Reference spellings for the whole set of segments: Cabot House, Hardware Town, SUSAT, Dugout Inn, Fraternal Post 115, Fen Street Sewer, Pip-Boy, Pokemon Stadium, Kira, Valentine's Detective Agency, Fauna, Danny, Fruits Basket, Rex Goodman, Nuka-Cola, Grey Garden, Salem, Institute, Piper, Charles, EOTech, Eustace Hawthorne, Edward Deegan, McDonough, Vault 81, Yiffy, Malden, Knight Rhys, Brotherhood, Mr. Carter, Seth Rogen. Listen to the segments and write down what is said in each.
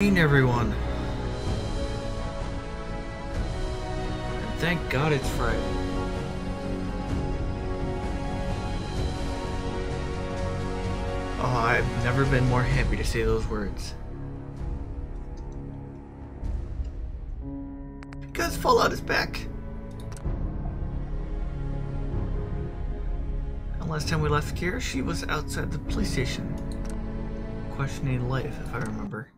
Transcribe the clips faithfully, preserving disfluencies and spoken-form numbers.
Meeting everyone. And thank God it's Friday. Oh, I've never been more happy to say those words. Because Fallout is back. And last time we left Kira, she was outside the police station, questioning life, if I remember.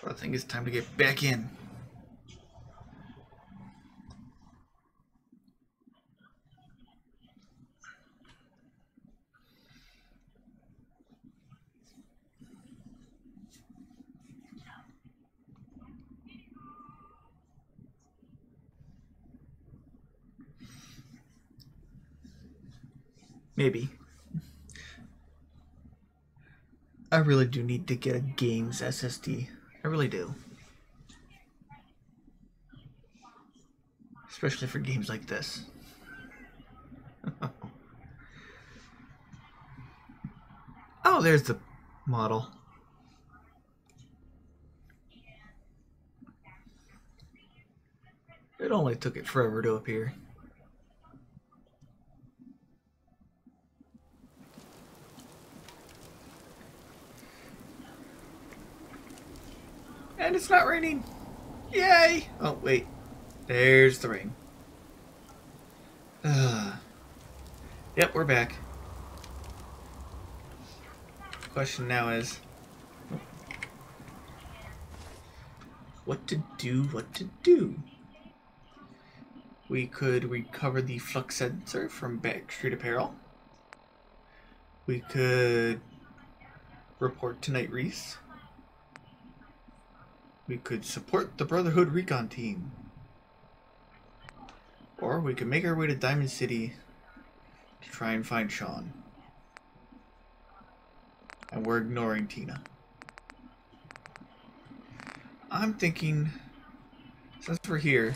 So I think it's time to get back in. Maybe. I really do need to get a games S S D. I really do. Especially for games like this. Oh, there's the model. It only took it forever to appear. And it's not raining. Yay! Oh, wait. There's the rain. Uh, yep, we're back. The question now is... what to do, what to do? We could recover the flux sensor from Backstreet Apparel. We could... report to Knight Rhys. We could support the Brotherhood recon team. Or we could make our way to Diamond City to try and find Shaun. And we're ignoring Tina. I'm thinking, since we're here,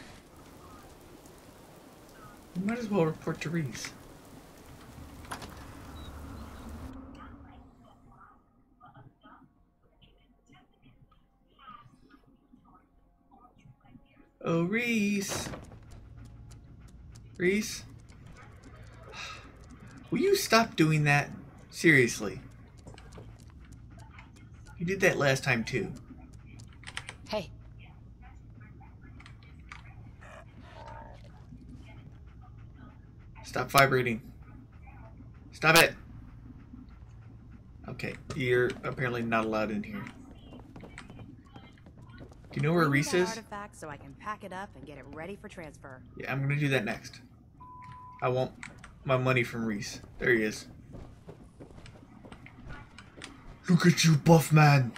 we might as well report to Rhys. Oh, Rhys. Rhys. Will you stop doing that? Seriously. You did that last time, too. Hey. Stop vibrating. Stop it. Okay, you're apparently not allowed in here. You know where Rhys is? Artifact so I can pack it up and get it ready for transfer. Yeah, I'm gonna do that next. I want my money from Rhys. There he is. Look at you, buff man.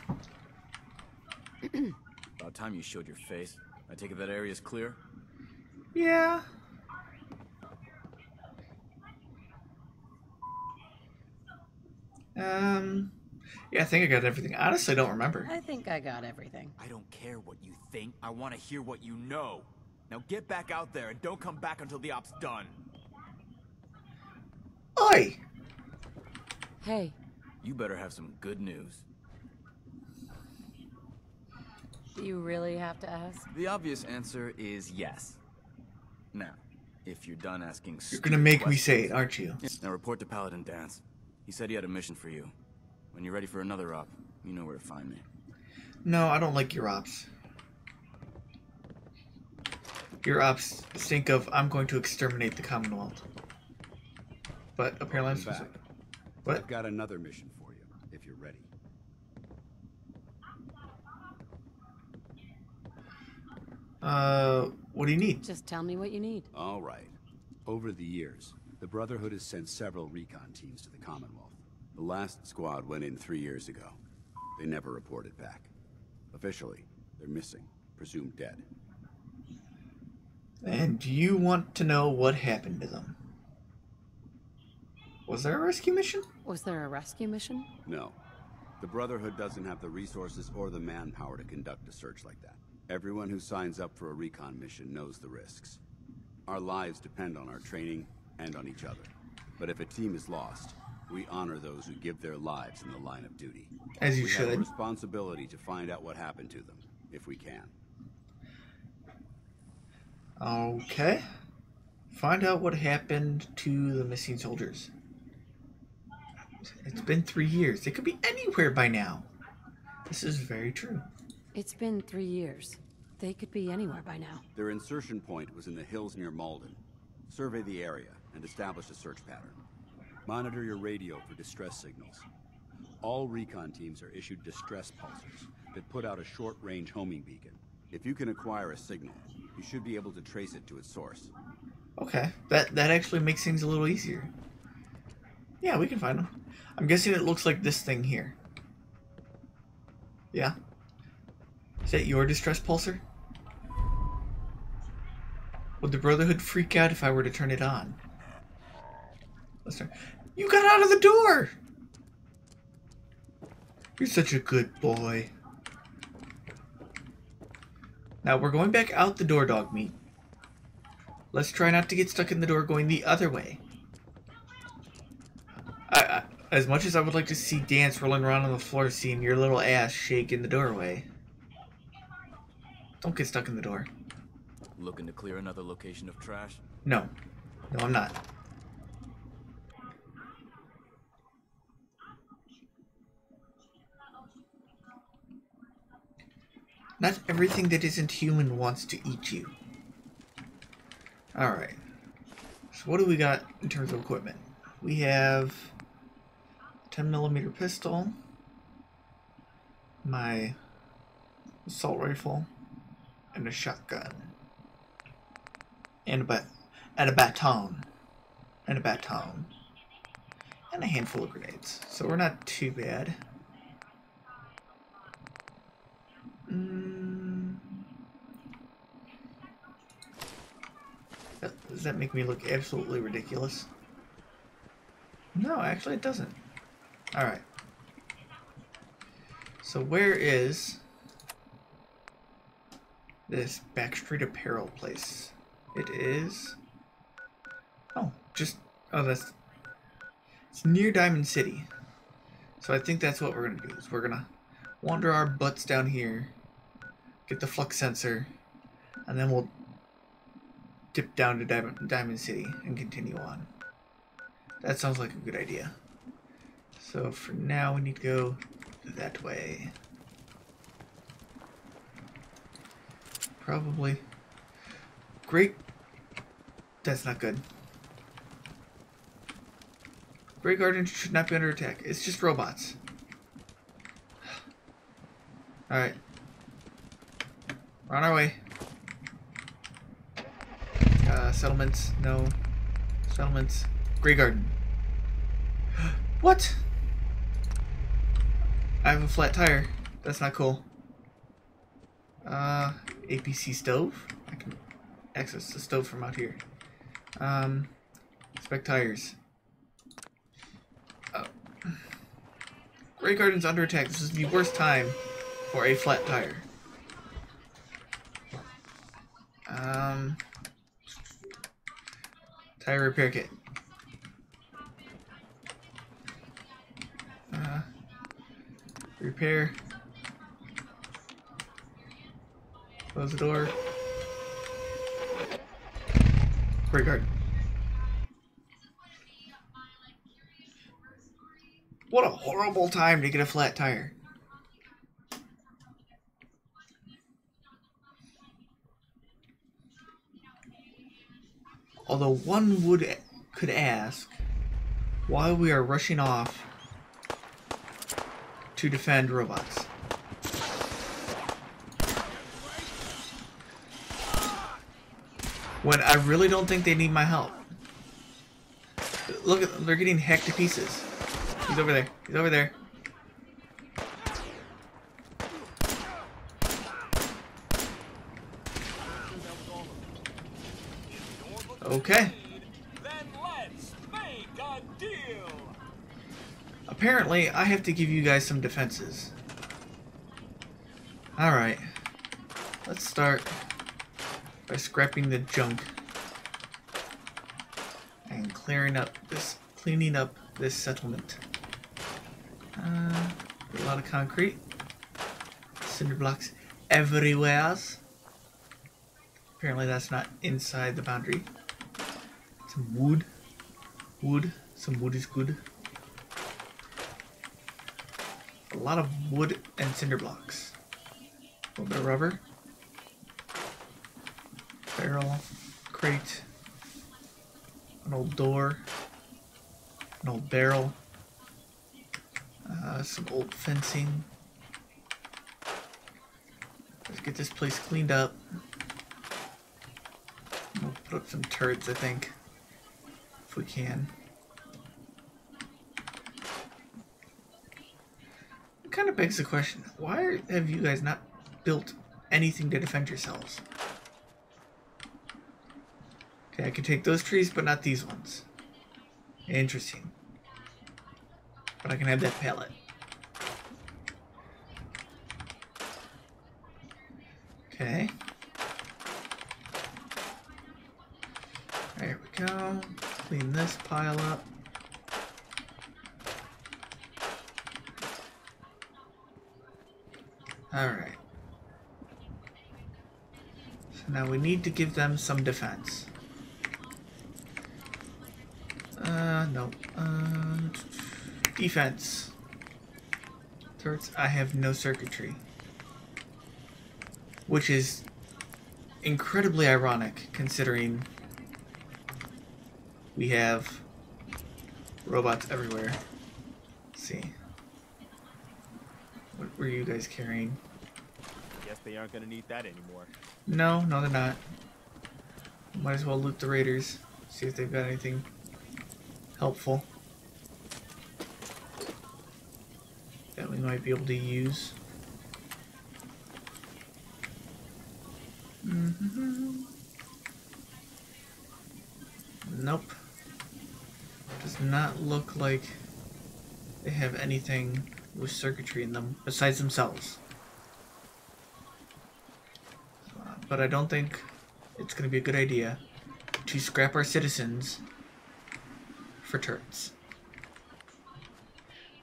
About time you showed your face. I take it that area's clear? Yeah. Um. Yeah, I think I got everything. Honestly, I don't remember. I think I got everything. I don't care what you think. I want to hear what you know. Now get back out there and don't come back until the op's done. Oi! Hey. You better have some good news. Do you really have to ask? The obvious answer is yes. Now, if you're done asking... You're gonna make me say it, aren't you? Now report to Paladin Dance. He said he had a mission for you. When you're ready for another op, you know where to find me. No, I don't like your ops. Your ops think of, I'm going to exterminate the Commonwealth. But apparently I'm supposed to... What? I've got another mission for you, if you're ready. Uh, what do you need? Just tell me what you need. All right. Over the years, the Brotherhood has sent several recon teams to the Commonwealth. The last squad went in three years ago. They never reported back. Officially, they're missing, presumed dead. And do you want to know what happened to them? Was there a rescue mission? Was there a rescue mission? No. The Brotherhood doesn't have the resources or the manpower to conduct a search like that. Everyone who signs up for a recon mission knows the risks. Our lives depend on our training and on each other. But if a team is lost, we honor those who give their lives in the line of duty. As you we should. We have a responsibility to find out what happened to them, if we can. Okay. Find out what happened to the missing soldiers. It's been three years. They could be anywhere by now. This is very true. It's been three years. They could be anywhere by now. Their insertion point was in the hills near Malden. Survey the area and establish a search pattern. Monitor your radio for distress signals. All recon teams are issued distress pulsers that put out a short-range homing beacon. If you can acquire a signal, you should be able to trace it to its source. Okay, that that actually makes things a little easier. Yeah, we can find them. I'm guessing it looks like this thing here. Yeah. Is that your distress pulser? Would the Brotherhood freak out if I were to turn it on? Let's turn. You got out of the door! You're such a good boy. Now we're going back out the door, dog meat. Let's try not to get stuck in the door going the other way. I, I, as much as I would like to see Dance rolling around on the floor, seeing your little ass shake in the doorway. Don't get stuck in the door. Looking to clear another location of trash? No. No, I'm not. Not everything that isn't human wants to eat you. Alright. So what do we got in terms of equipment? We have ten millimeter pistol, my assault rifle, and a shotgun. And a bat and a baton. And a baton. And a handful of grenades. So we're not too bad. Mm. Does that make me look absolutely ridiculous? No, actually it doesn't. Alright. So where is this Backstreet Apparel place? It is... Oh, just... Oh, that's... It's near Diamond City. So I think that's what we're going to do. Is we're going to wander our butts down here. Get the flux sensor. And then we'll dip down to Diamond, Diamond City and continue on. That sounds like a good idea. So for now we need to go that way. Probably. Great. That's not good. Grey Garden should not be under attack. It's just robots. Alright. We're on our way. Uh, settlements. No. Settlements. Grey Garden. What? I have a flat tire. That's not cool. Uh, A P C stove. I can access the stove from out here. Um, inspect tires. Oh. Grey Garden's under attack. This is the worst time for a flat tire. Um, tire repair kit. Uh, repair. Close the door. Grey Garden. What a horrible time to get a flat tire. Although one would could ask why we are rushing off to defend robots. When I really don't think they need my help. Look at them, they're getting hacked to pieces. He's over there. He's over there. Okay. Then let's make a deal. Apparently, I have to give you guys some defenses. Alright. Let's start by scrapping the junk clearing up this, cleaning up this settlement. Uh, a lot of concrete, cinder blocks everywhere. Apparently that's not inside the boundary. Some wood, wood, some wood is good. A lot of wood and cinder blocks. A little bit of rubber. Barrel, crate, an old door, an old barrel, uh, some old fencing. Let's get this place cleaned up. We'll put up some turrets, I think, if we can. It kind of begs the question, why have you guys not built anything to defend yourselves? Okay, I can take those trees, but not these ones. Interesting. But I can have that pallet. Okay. There we go. Clean this pile up. Alright. So now we need to give them some defense. Uh, no. Uh, defense. Turrets. I have no circuitry. Which is incredibly ironic, considering we have robots everywhere. Let's see. What were you guys carrying? Guess they aren't gonna need that anymore. No, no they're not. Might as well loot the raiders. See if they've got anything helpful that we might be able to use. Mm-hmm. Nope. Does not look like they have anything with circuitry in them besides themselves. Uh, but I don't think it's going to be a good idea to scrap our citizens for turrets.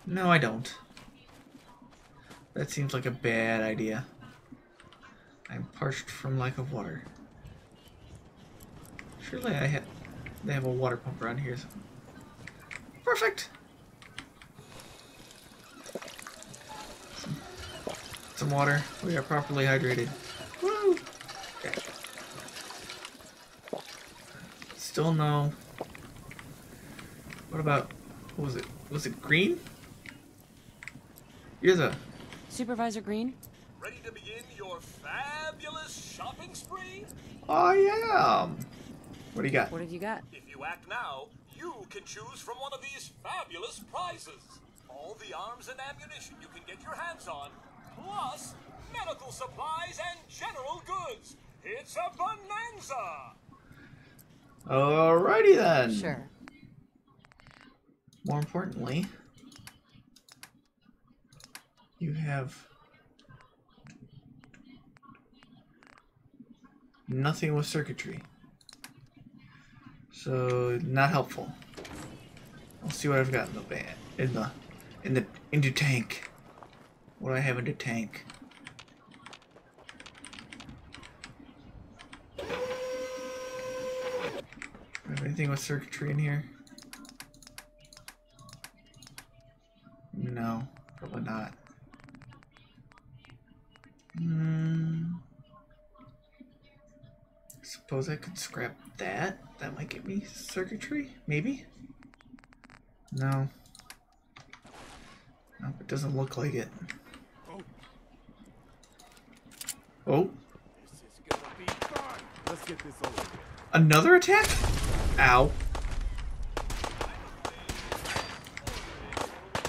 No, I don't. That seems like a bad idea. I'm parched from lack of water. Surely I have they have a water pump around here. So. Perfect. Some, some water. We are properly hydrated. Woo! Okay. Still no. What about, what was it? Was it Green? Here's a... Supervisor Green? Ready to begin your fabulous shopping spree? I am! What do you got? What have you got? If you act now, you can choose from one of these fabulous prizes. All the arms and ammunition you can get your hands on, plus medical supplies and general goods. It's a bonanza! Alrighty then. Sure. More importantly, you have nothing with circuitry, so not helpful. I'll see what I've got in the band, in the in the into tank. What do I have in the tank? Do I have anything with circuitry in here? No, probably not. Hmm. Suppose I could scrap that. That might get me circuitry, maybe? No. Nope, it doesn't look like it. Oh. Oh. This is gonna be fun. Let's get this over with. Another attack? Ow.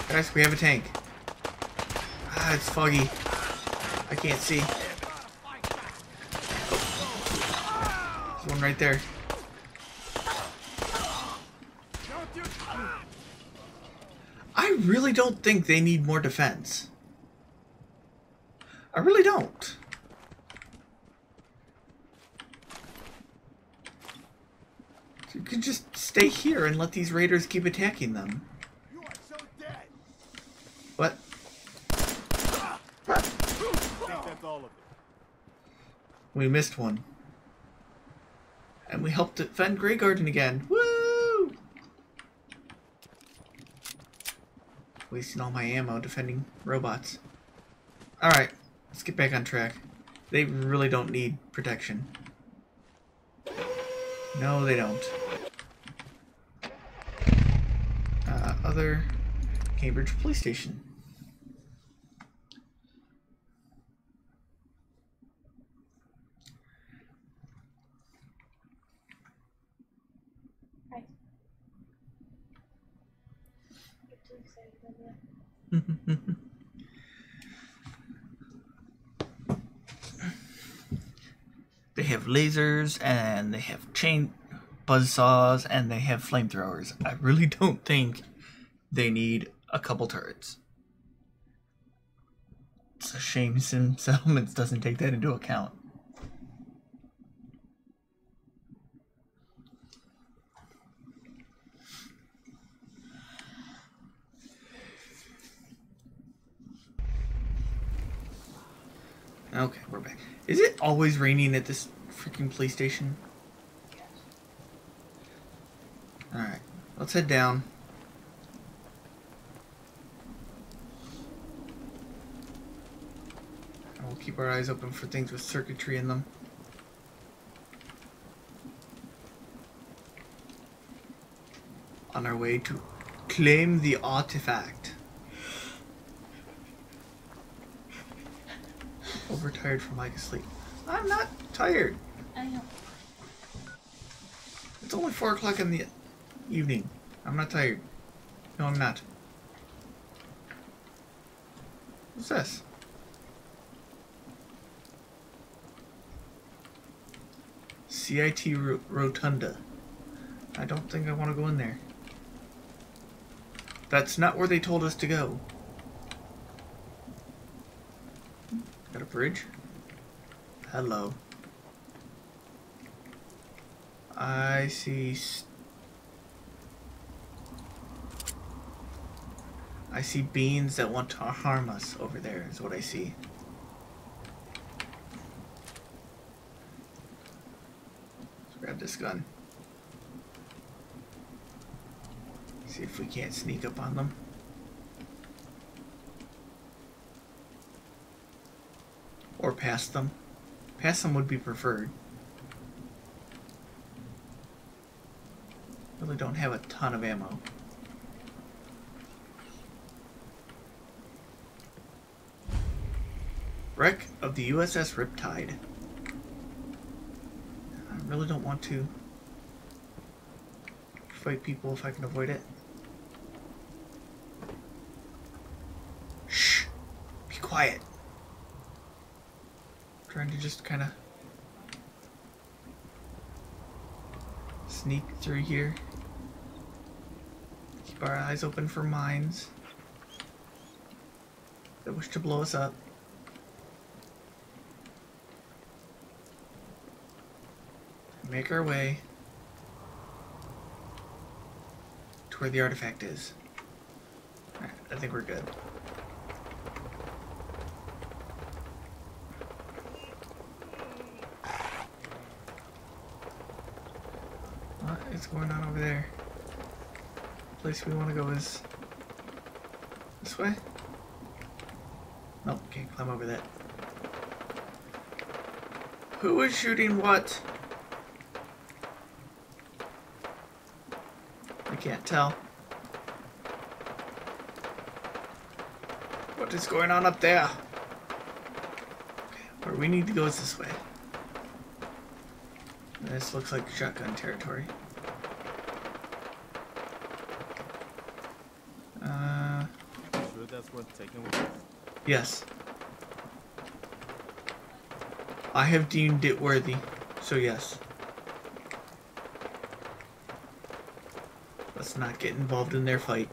Guys, we have a tank. Ah, it's foggy. I can't see. One right there. I really don't think they need more defense. I really don't. So you can just stay here and let these raiders keep attacking them. You are so dead. What? Ah. I think that's all of it. We missed one. And we helped defend Grey Garden again. Woo! Wasting all my ammo defending robots. Alright, let's get back on track. They really don't need protection. No, they don't. Uh, other Cambridge Police Station. They have lasers and they have chain buzzsaws and they have flamethrowers. I really don't think they need a couple turrets. It's a shame Sim Settlements doesn't take that into account. Okay, we're back. Is it always raining at this freaking police station? Yes. Alright, let's head down. And we'll keep our eyes open for things with circuitry in them. On our way to claim the artifact. Overtired from lack of sleep. I'm not tired. I know. It's only four o'clock in the evening. I'm not tired. No, I'm not. What's this? C I T Rotunda. I don't think I want to go in there. That's not where they told us to go. Got a bridge? Hello. I see... St I see beings that want to harm us over there, is what I see. Let's grab this gun. See if we can't sneak up on them. Or past them. Past them would be preferred. Really don't have a ton of ammo. Wreck of the U S S Riptide. I really don't want to fight people if I can avoid it. Shh! Be quiet! Trying to just kind of sneak through here. Keep our eyes open for mines that wish to blow us up. Make our way to where the artifact is. Alright, I think we're good. What's going on over there? The place we want to go is this way? Nope, can't climb over that. Who is shooting what? I can't tell. What is going on up there? Okay, where we need to go is this way. This looks like shotgun territory. Yes. I have deemed it worthy, so yes. Let's not get involved in their fight.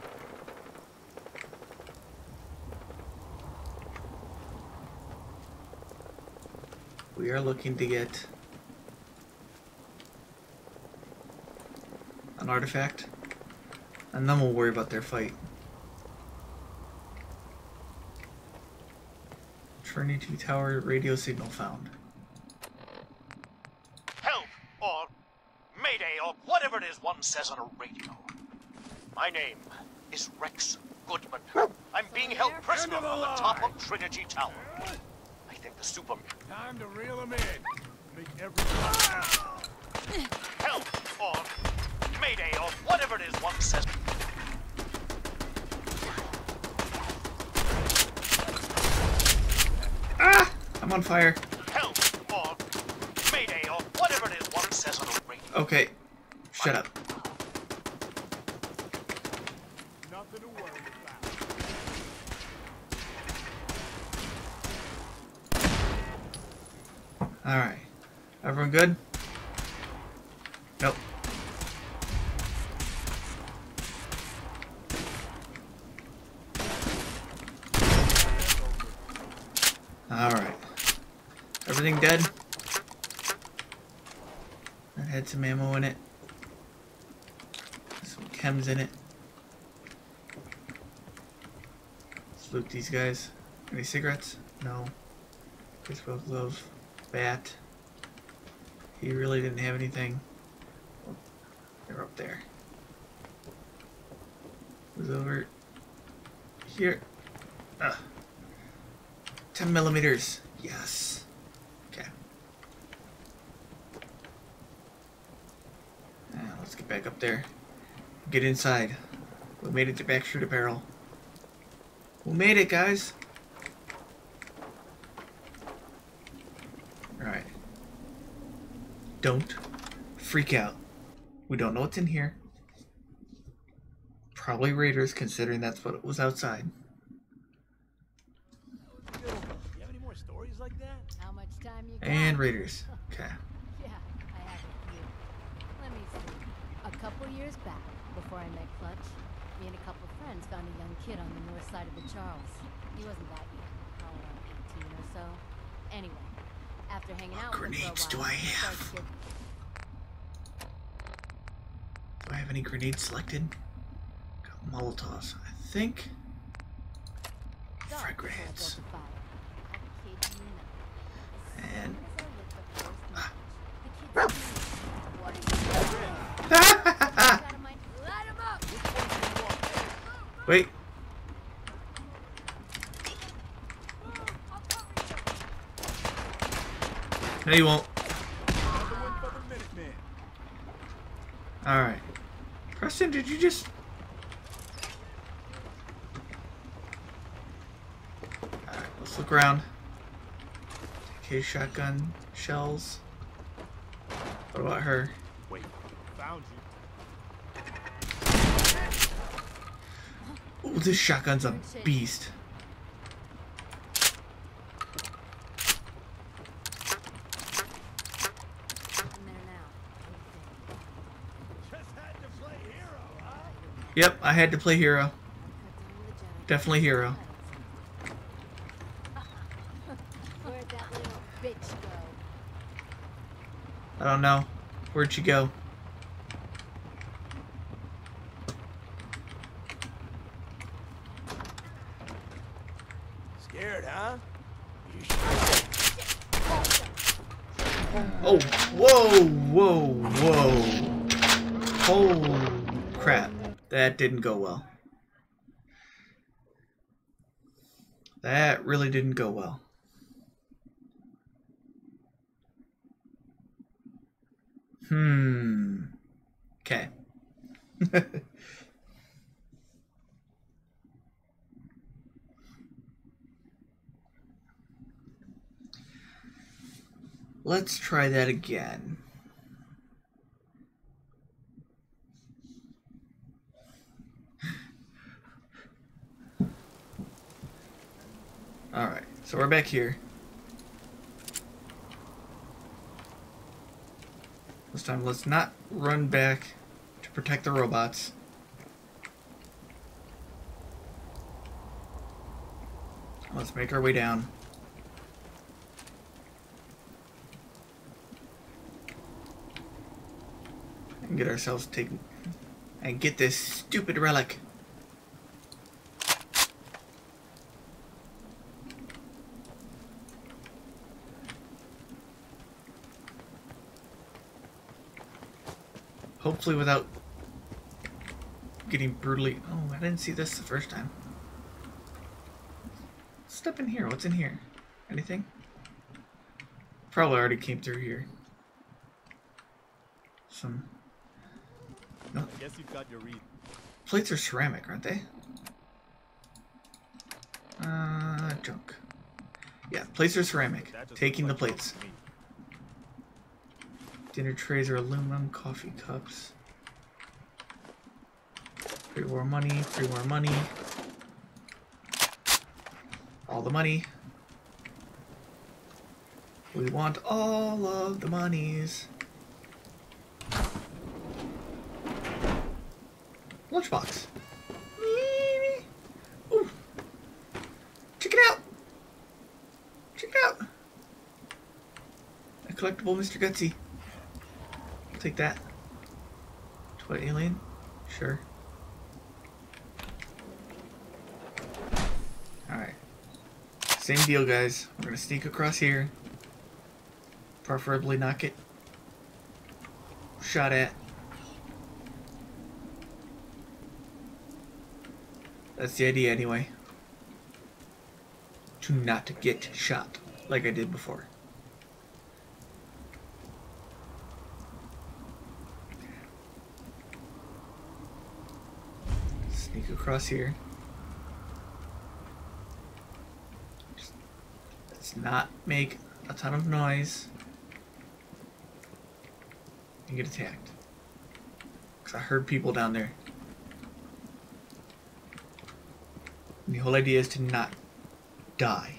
We are looking to get an artifact, and then we'll worry about their fight. Trinity Tower radio signal found. Help, or Mayday, or whatever it is one says on a radio. My name is Rex Goodman. I'm being held prisoner on the top of Trinity Tower. I think the Superman. Time to reel him in. Make everyone help, or Mayday, or whatever it is one says. Ah! I'm on fire. Help, or Mayday, or whatever it is one says on the radio. Okay. Shut up. Nothing to worry about. Alright. Everyone good? Nope. Alright. Everything dead? That had some ammo in it. Some chems in it. Let's loot these guys. Any cigarettes? No. Baseball glove. Bat. He really didn't have anything. They're up there. It was over here. Ugh. Ten millimeters. Yes. Okay. Now let's get back up there. Get inside. We made it to Backstreet Apparel. We made it, guys. All right. Don't freak out. We don't know what's in here. Probably raiders, considering that's what was outside. And raiders. Okay. Yeah, I have a few. Let me see. A couple years back, before I met Clutch, me and a couple of friends found a young kid on the north side of the Charles. He wasn't that young, probably around eighteen or so. Anyway, after hanging out with him for a while, grenades do I have? Get... Do I have any grenades selected? Got Molotovs, I think. Frag grenades. And wait. No, you won't. All right, Preston, did you just? All right, let's look around. Okay, shotgun shells. What about her? Wait, found you. Oh, this shotgun's a beast. Yep, I had to play hero. Definitely hero. I don't know. Where'd she go? Scared, huh? Oh, whoa, whoa, whoa. Oh, crap. That didn't go well. That really didn't go well. Hmm. Okay. Let's try that again. All right. So we're back here. This time, let's not run back to protect the robots. Let's make our way down. And get ourselves taken and get this stupid relic. Hopefully without getting brutally... Oh, I didn't see this the first time. Step in here. What's in here? Anything? Probably already came through here. Some... No. I guess you've got your read. Plates are ceramic, aren't they? Uh, junk. Yeah, plates are ceramic. Taking the plates. Dinner trays are aluminum. Coffee cups. Three more money. Three more money. All the money. We want all of the monies. Lunchbox. Ooh. Check it out. Check it out. A collectible Mister Gutsy. I'll take that. Toy alien? Sure. Alright. Same deal, guys. We're gonna sneak across here. Preferably not get shot at. That's the idea anyway. To not get shot like I did before. Sneak across here. Just let's not make a ton of noise and get attacked. Because I heard people down there. And the whole idea is to not die.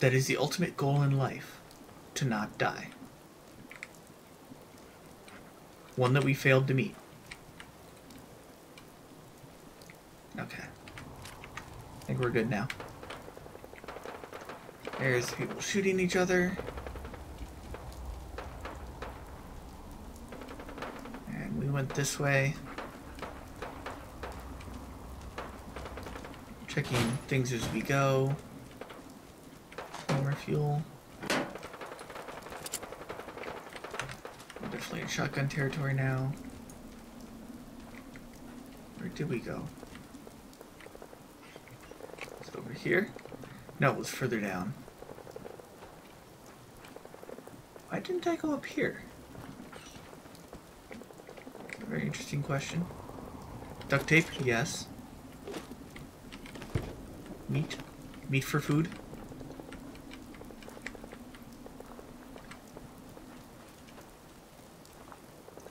That is the ultimate goal in life, to not die. One that we failed to meet. Okay. I think we're good now. There's people shooting each other. And we went this way. Checking things as we go. More fuel. We're definitely in shotgun territory now. Where did we go? It's over here. No, it was further down. Why didn't I go up here? Very interesting question. Duct tape? Yes. Meat? Meat for food?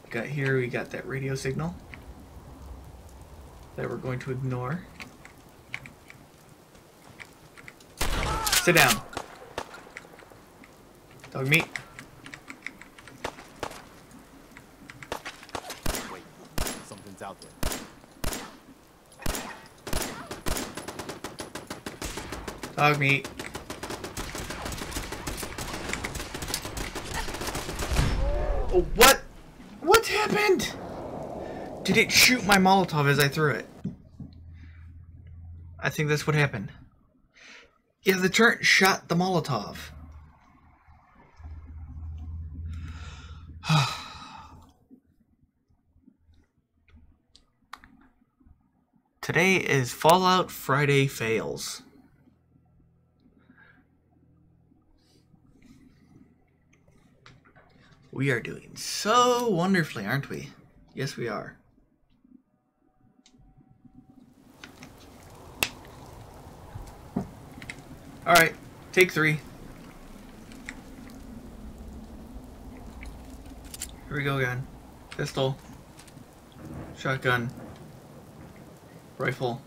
Got here, we got that radio signal that we're going to ignore. Sit down. Dog meat. Wait, something's out there. Dog meat. Oh, what? What happened? Did it shoot my Molotov as I threw it? I think that's what happened. Yeah, the turret shot the Molotov. Today is Fallout Friday Fails. We are doing so wonderfully, aren't we? Yes, we are. Alright, take three. Here we go again. Pistol. Shotgun. Rifle.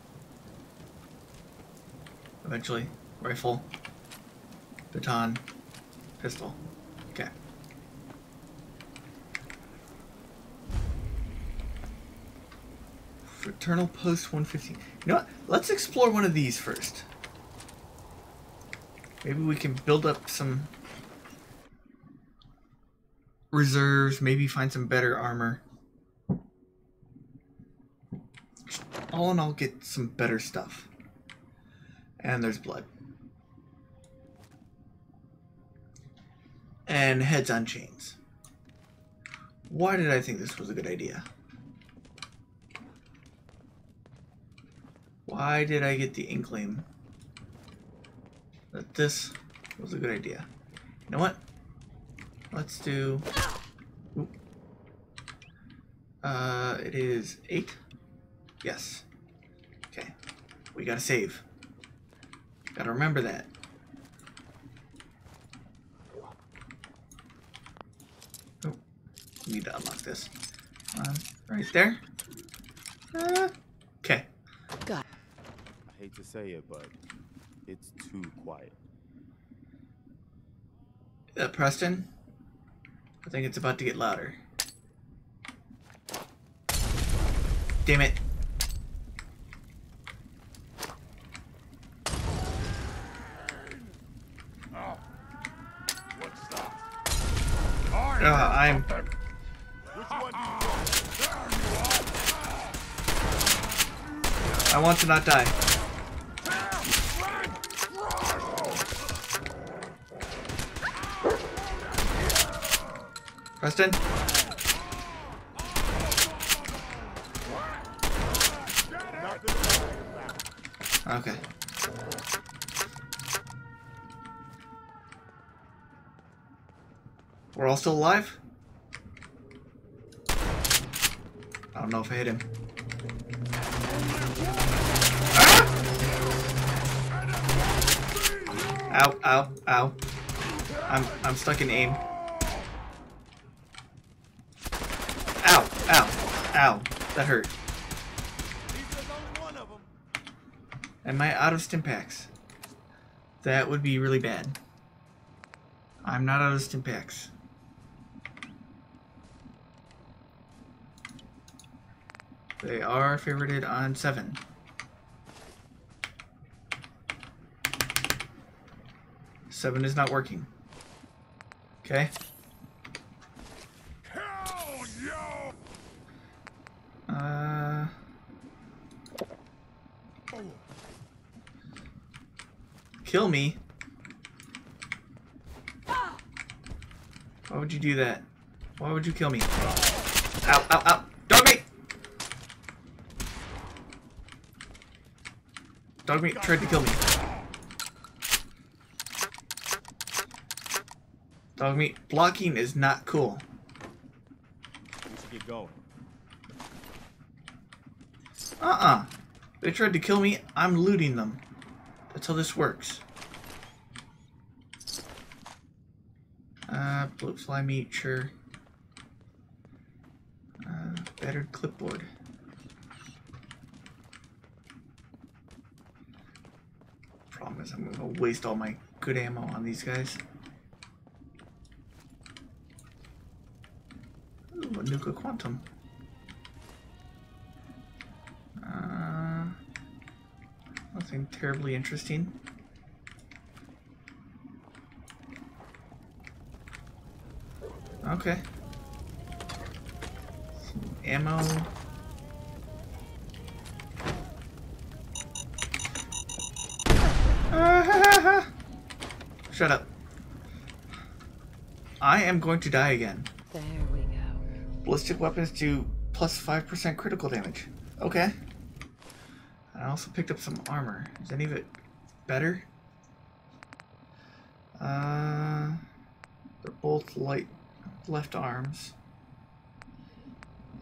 Eventually. Rifle. Baton. Pistol. Okay. Fraternal Post one fifteen. You know what? Let's explore one of these first. Maybe we can build up some reserves, maybe find some better armor. all in all, get some better stuff. And there's blood. And heads on chains. Why did I think this was a good idea? Why did I get the inkling that this was a good idea? You know what? Let's do... Oop. Uh, it is eight? Yes. Okay. We gotta save. Gotta remember that. Oh, we need to unlock this. Uh, right there. Uh, okay. God. I hate to say it, but it's too quiet. Uh, Preston? I think it's about to get louder. Damn it. Oh. What's that? Oh, I'm... I want to not die. Preston? Okay. We're all still alive? I don't know if I hit him. Ah! Ow, ow, ow. I'm I'm stuck in aim. Ow, ow, ow. That hurt. Am I out of Stimpaks? That would be really bad. I'm not out of Stimpaks. They are favorited on seven. Seven is not working. Okay. Hell yo! Uh. Kill me. Why would you do that? Why would you kill me? Ow, ow, ow. Dog me! Dog me tried to kill me. Dog meat blocking is not cool. We should get going. Uh-uh. They tried to kill me. I'm looting them. That's how this works. Uh, bloop fly meat, sure. Uh, battered clipboard. Problem is, I'm gonna waste all my good ammo on these guys. Ooh, a Nuka Quantum. Nothing terribly interesting. Okay. Some ammo. Ah, shut up. I am going to die again. There we go. Ballistic weapons do plus five percent critical damage. Okay. I also picked up some armor. Is any of it better? Uh, they're both light left arms.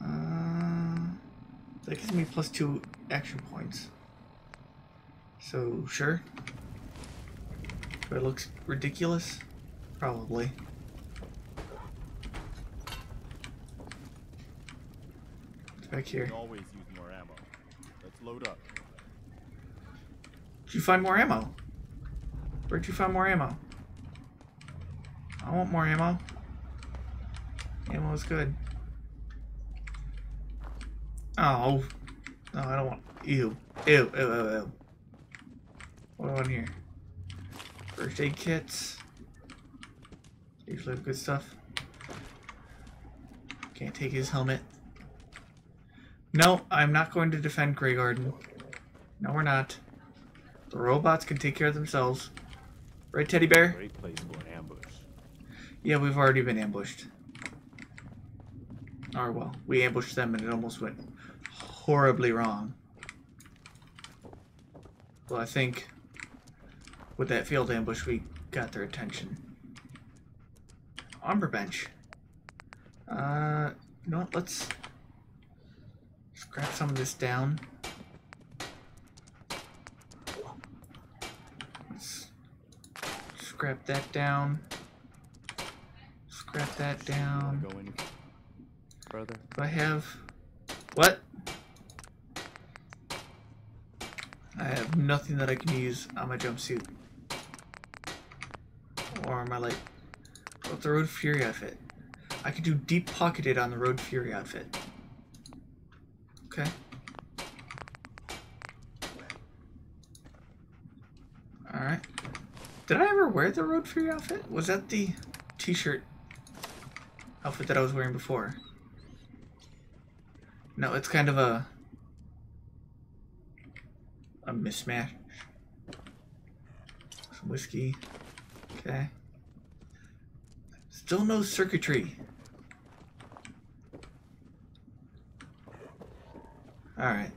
Uh, that gives me plus two action points. So sure. Do I look ridiculous? Probably. It's back here. Always use more ammo. Let's load up. Did you find more ammo? Where'd you find more ammo? I want more ammo. Ammo is good. Oh. No, I don't want... Ew. Ew, ew, ew, ew. What do I want here? First aid kits. Usually have good stuff. Can't take his helmet. No, I'm not going to defend Grey Garden. No, we're not. The robots can take care of themselves. Right, teddy bear? Great place for an ambush. Yeah, we've already been ambushed. Or, well, we ambushed them and it almost went horribly wrong. Well, I think with that field ambush, we got their attention. Armor bench. Uh, you know what? Let's scrap some of this down. Let's scrap that down. Scrap that down. Go any further. Do I have what? I have nothing that I can use on my jumpsuit or my light. What's the Road Fury outfit? I could do deep pocketed on the Road Fury outfit. Okay. Alright. Did I ever wear the Road Fury outfit? Was that the t-shirt outfit that I was wearing before? No, it's kind of a a mismatch. Some whiskey. Okay. Still no circuitry. Alright.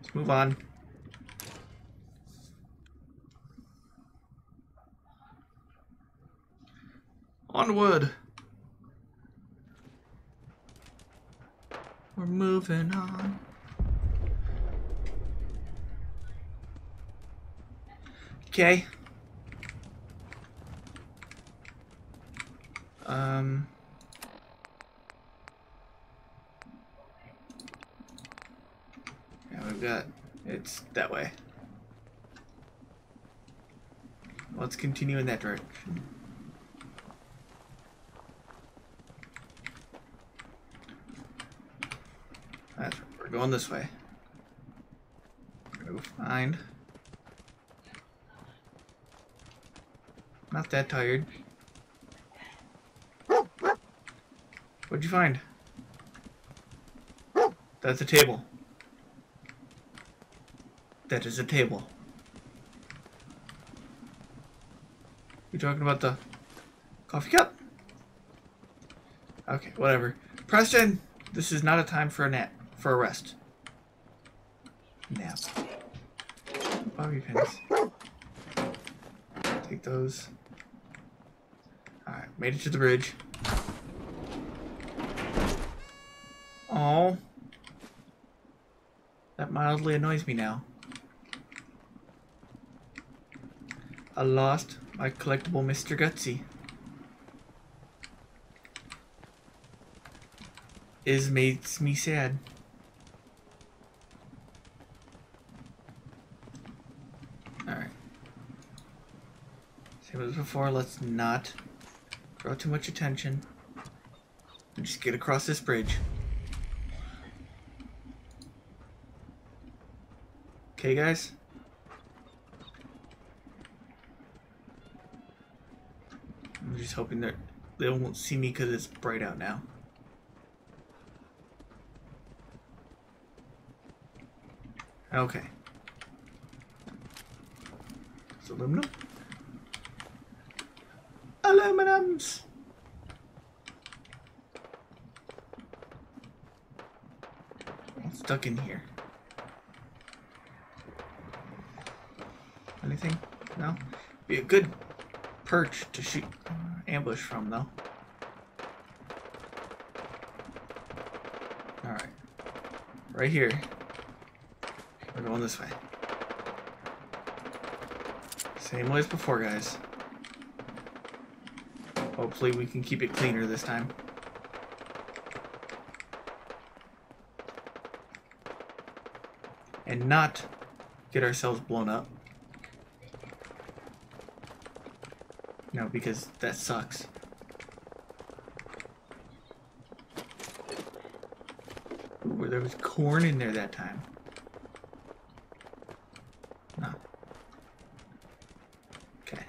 Let's move on. Onward! We're moving on. Okay. Um, yeah, we've got, it's that way. Let's continue in that direction. That's, we're going this way. We're gonna go find. Not that tired. What'd you find? That's a table. That is a table. You talking about the coffee cup? Okay, whatever. Preston, this is not a time for a nap, for a rest. Nap. Bobby pins. Take those. All right, made it to the bridge. Oh, that mildly annoys me now. I lost my collectible Mister Gutsy. It makes me sad. Alright. Same as before, let's not draw too much attention. And just get across this bridge. Okay, guys. I'm just hoping that they won't see me because it's bright out now. Okay. It's aluminum. Aluminums. I'm stuck in here. Anything? No? Be a good perch to shoot uh, ambush from, though. Alright. Right here. We're going this way. Same way as before, guys. Hopefully we can keep it cleaner this time. And not get ourselves blown up. No, because that sucks. Ooh, there was corn in there that time. No. Okay.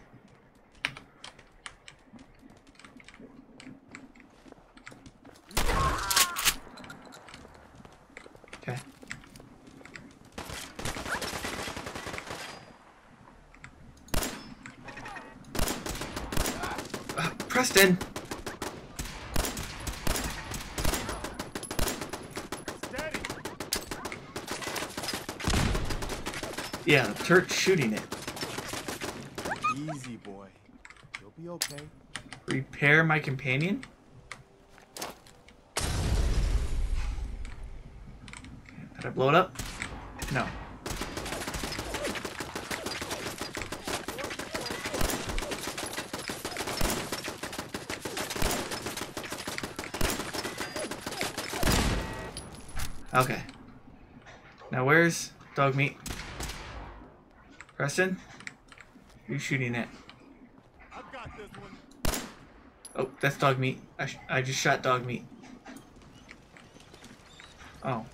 Okay. Uh, Preston! Steady. Yeah, the turret's shooting it. Easy, boy. You'll be okay. Repair my companion? Did I blow it up? No. Okay. Now where's dog meat? Preston? Who's shooting it? I've got this one. Oh, that's dog meat. I, sh I just shot dog meat. Oh.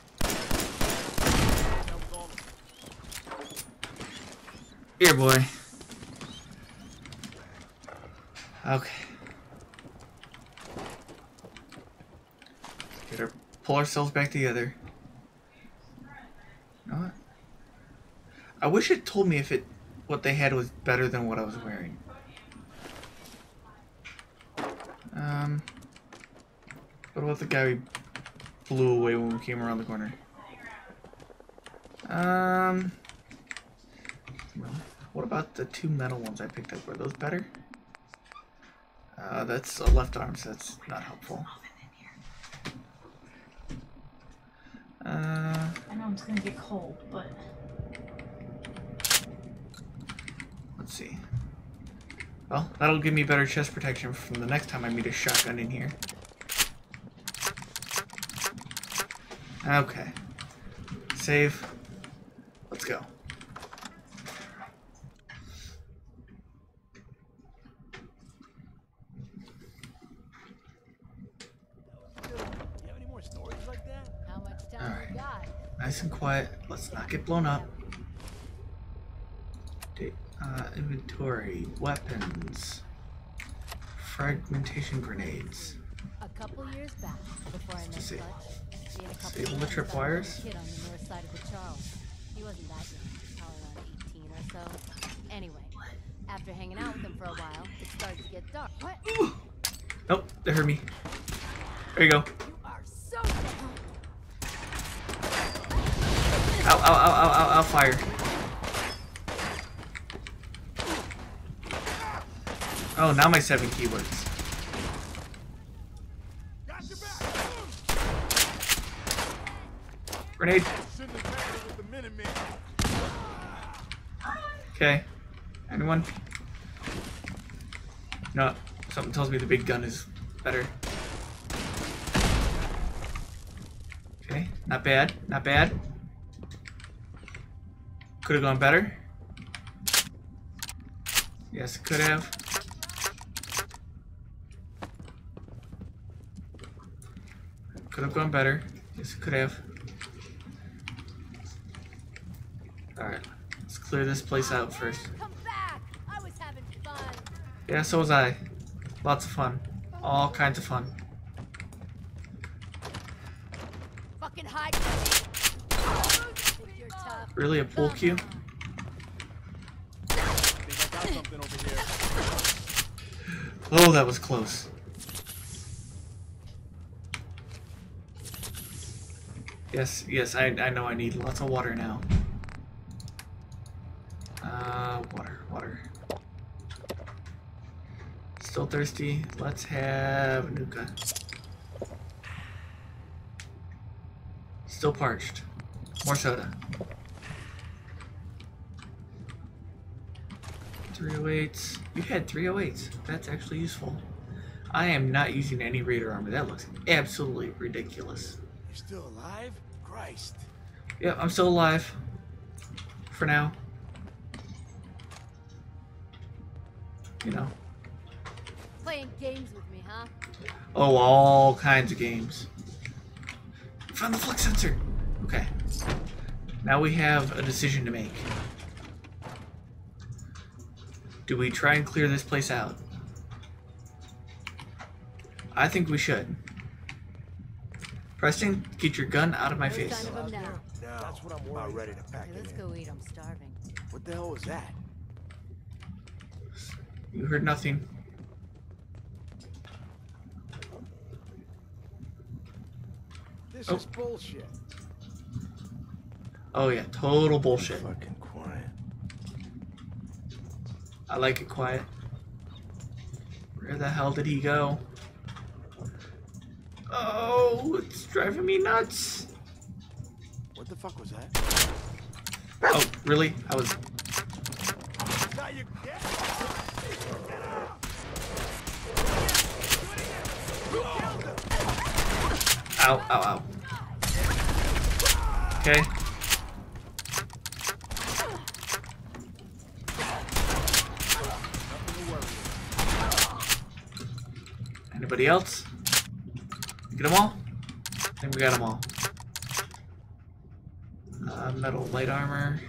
Here, boy. Okay. Let's get her, pull ourselves back together. You know what? I wish it told me if it what they had was better than what I was wearing. Um, what about the guy we blew away when we came around the corner? Um, what about the two metal ones I picked up? Were those better? Uh, that's a left arm, so that's not helpful. Uh, I know I'm just gonna get cold, but let's see. Well, that'll give me better chest protection from the next time I meet a shotgun in here. Okay. Save. Let's go. Alright. Nice and quiet. Let's not get blown up. Uh, inventory, weapons, fragmentation grenades. A couple years back, before I met Butch, he had a couple of the tripwires. Kid on the north side of the Charles. He wasn't that young, probably around eighteen or so. Anyway, after hanging out with him for a while, it started to get dark. What? Ooh. Nope, they heard me. There you go. You are so. Ow! Ow! Ow! Ow! Ow! Ow! Fire! Oh, now my seven keywords. Got your back. Grenade. Okay. Anyone? No, something tells me the big gun is better. Okay, not bad, not bad. Could have gone better. Yes, it could have. Could have gone better. Yes, it could have. Alright, let's clear this place out first. Come back. I was having fun. Yeah, so was I. Lots of fun. All kinds of fun. Fucking hide. Really, a pool cue? Oh, that was close. Yes, yes, I, I know I need lots of water now. Uh, water, water. Still thirsty. Let's have Nuka. Still parched. More soda. three oh eights. You had three oh eights. That's actually useful. I am not using any raider armor. That looks absolutely ridiculous. You're still alive? Christ. Yep, yeah, I'm still alive. For now. You know. Playing games with me, huh? Oh, all kinds of games. I found the flux sensor. Okay. Now we have a decision to make. Do we try and clear this place out? I think we should. Preston, get your gun out of my face. No, that's what I'm about ready to pack. Let's go eat. I'm starving. What the hell was that? You heard nothing. This is bullshit. Oh yeah, total bullshit. Fucking quiet. I like it quiet. Where the hell did he go? Oh, it's driving me nuts. What the fuck was that? Oh, really? I was. Ow, ow, ow. Okay. Anybody else? Get them all? I think we got them all. Uh, metal light armor.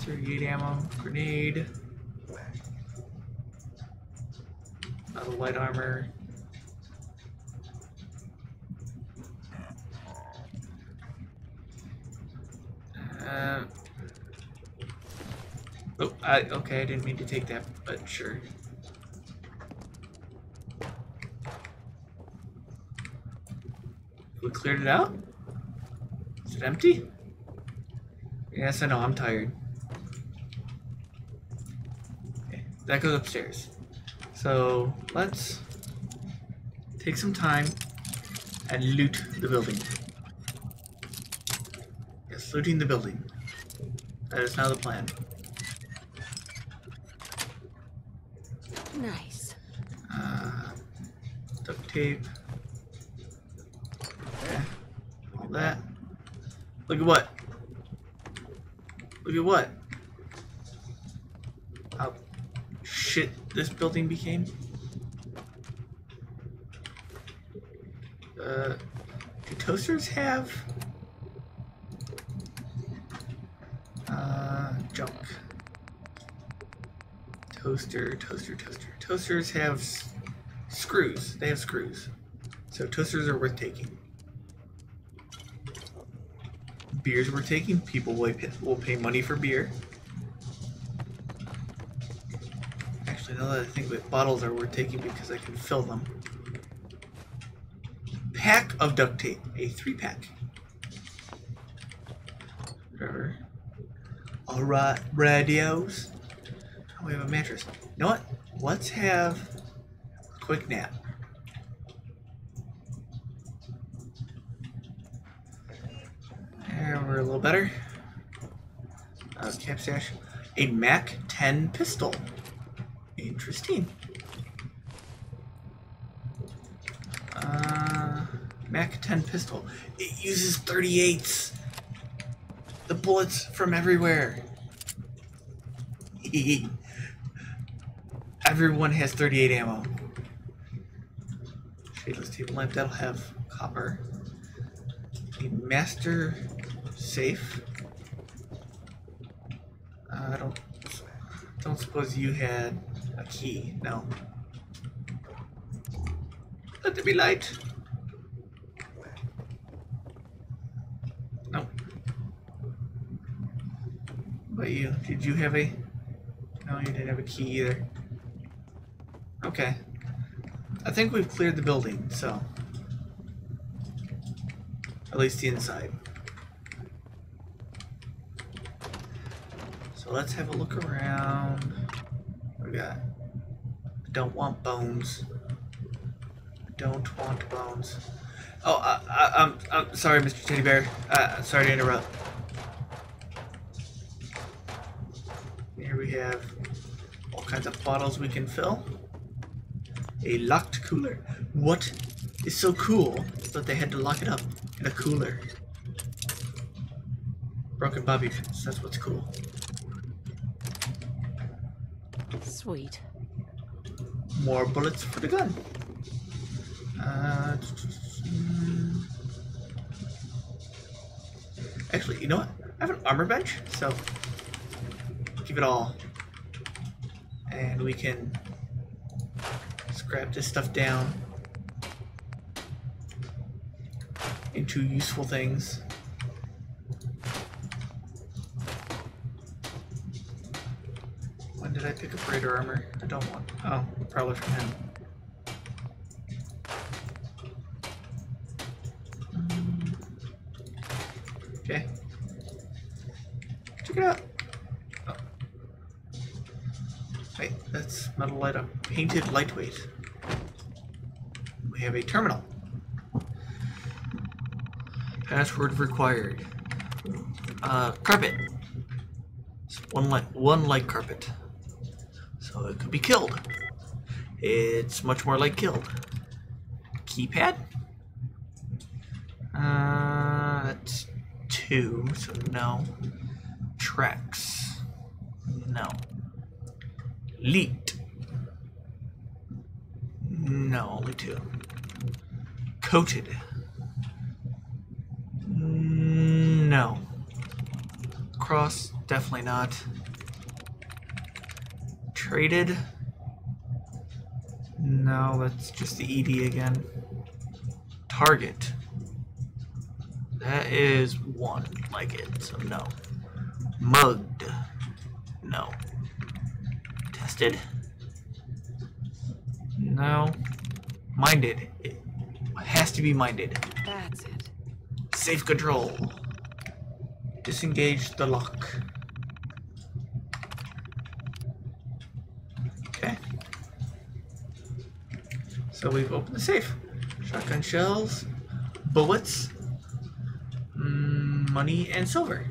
thirty-eight ammo. Grenade. Metal light armor. Uh, oh, I, okay, I didn't mean to take that, but sure. We cleared it out? Is it empty? Yes, I know, I'm tired. Okay, that goes upstairs. So, let's take some time and loot the building. Yes, looting the building. That is now the plan. Nice. Uh, duct tape. That. Look at what? Look at what? How shit this building became? Uh, do toasters have uh junk? Toaster, toaster, toaster. Toasters have s screws. They have screws. So toasters are worth taking. Beers we're taking, people will pay, will pay money for beer. Actually, now that I think that bottles are worth taking because I can fill them. Pack of duct tape, a three pack. Whatever. All right, radios. Oh, we have a mattress. You know what? Let's have a quick nap. We're a little better. Uh, cap stash. A Mac ten pistol. Interesting. Uh, Mac ten pistol. It uses thirty-eights. The bullets from everywhere. Everyone has thirty-eight ammo. Shadeless table lamp. That'll have copper. A master... safe. Uh, I don't don't suppose you had a key. No. Let there be light. No. But you did you have a? No, you didn't have a key either. Okay. I think we've cleared the building. So at least the inside. So let's have a look around. What do we got? I don't want bones. I don't want bones. Oh, I, I, I'm, I'm sorry, Mister Teddy Bear. Uh, sorry to interrupt. Here we have all kinds of bottles we can fill. A locked cooler. What is so cool that they had to lock it up in a cooler? Broken bobby pins. That's what's cool. Sweet. More bullets for the gun. Uh, actually, you know what? I have an armor bench, so give it all. And we can scrap this stuff down. two useful things. When did I pick up greater armor? I don't want... Oh, probably from him. Okay. Check it out! Oh. Wait, that's metal light up. Painted lightweight. We have a terminal. Password required. Uh, carpet. It's one light, one light carpet. So it could be killed. It's much more like killed. Keypad? Uh, that's two, so no. Tracks. No. Leaked. No, only two. Coated. No. Cross, definitely not. Traded. No, that's just the E D again. Target. That is one, like it, so no. Mugged. No. Tested. No. Minded. It has to be minded. That's it. Safe control. Disengage the lock. Okay. So we've opened the safe. Shotgun shells, bullets, money, and silver.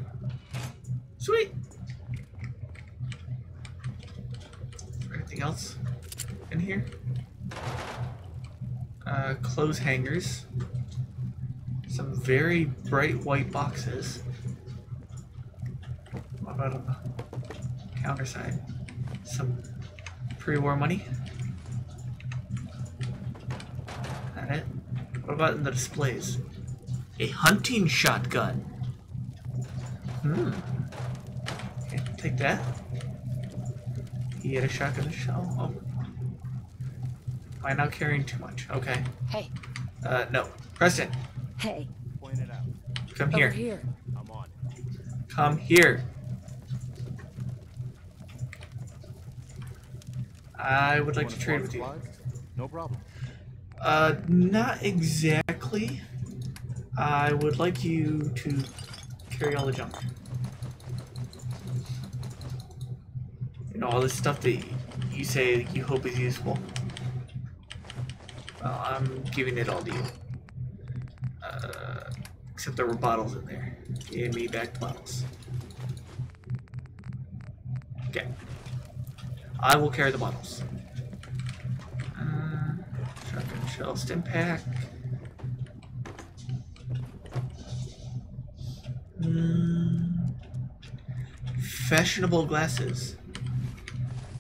Sweet. Is there anything else in here? Uh, clothes hangers. Some very bright white boxes. What about on the counter side? Some pre-war money. Is that it? What about in the displays? A hunting shotgun. Hmm. Okay, take that. He had a shotgun shell. Oh. Why not carrying too much? Okay. Hey. Uh, no. Preston. Hey. Point it out. Come here. Over here. I'm on it. Come here. I would like to trade with you. No problem. Uh, not exactly. I would like you to carry all the junk. You know, all this stuff that you say you hope is useful. Well, I'm giving it all to you. Except there were bottles in there. Give me back the bottles. Okay. I will carry the bottles. Uh, shotgun shell, stim pack. Mm. Fashionable glasses.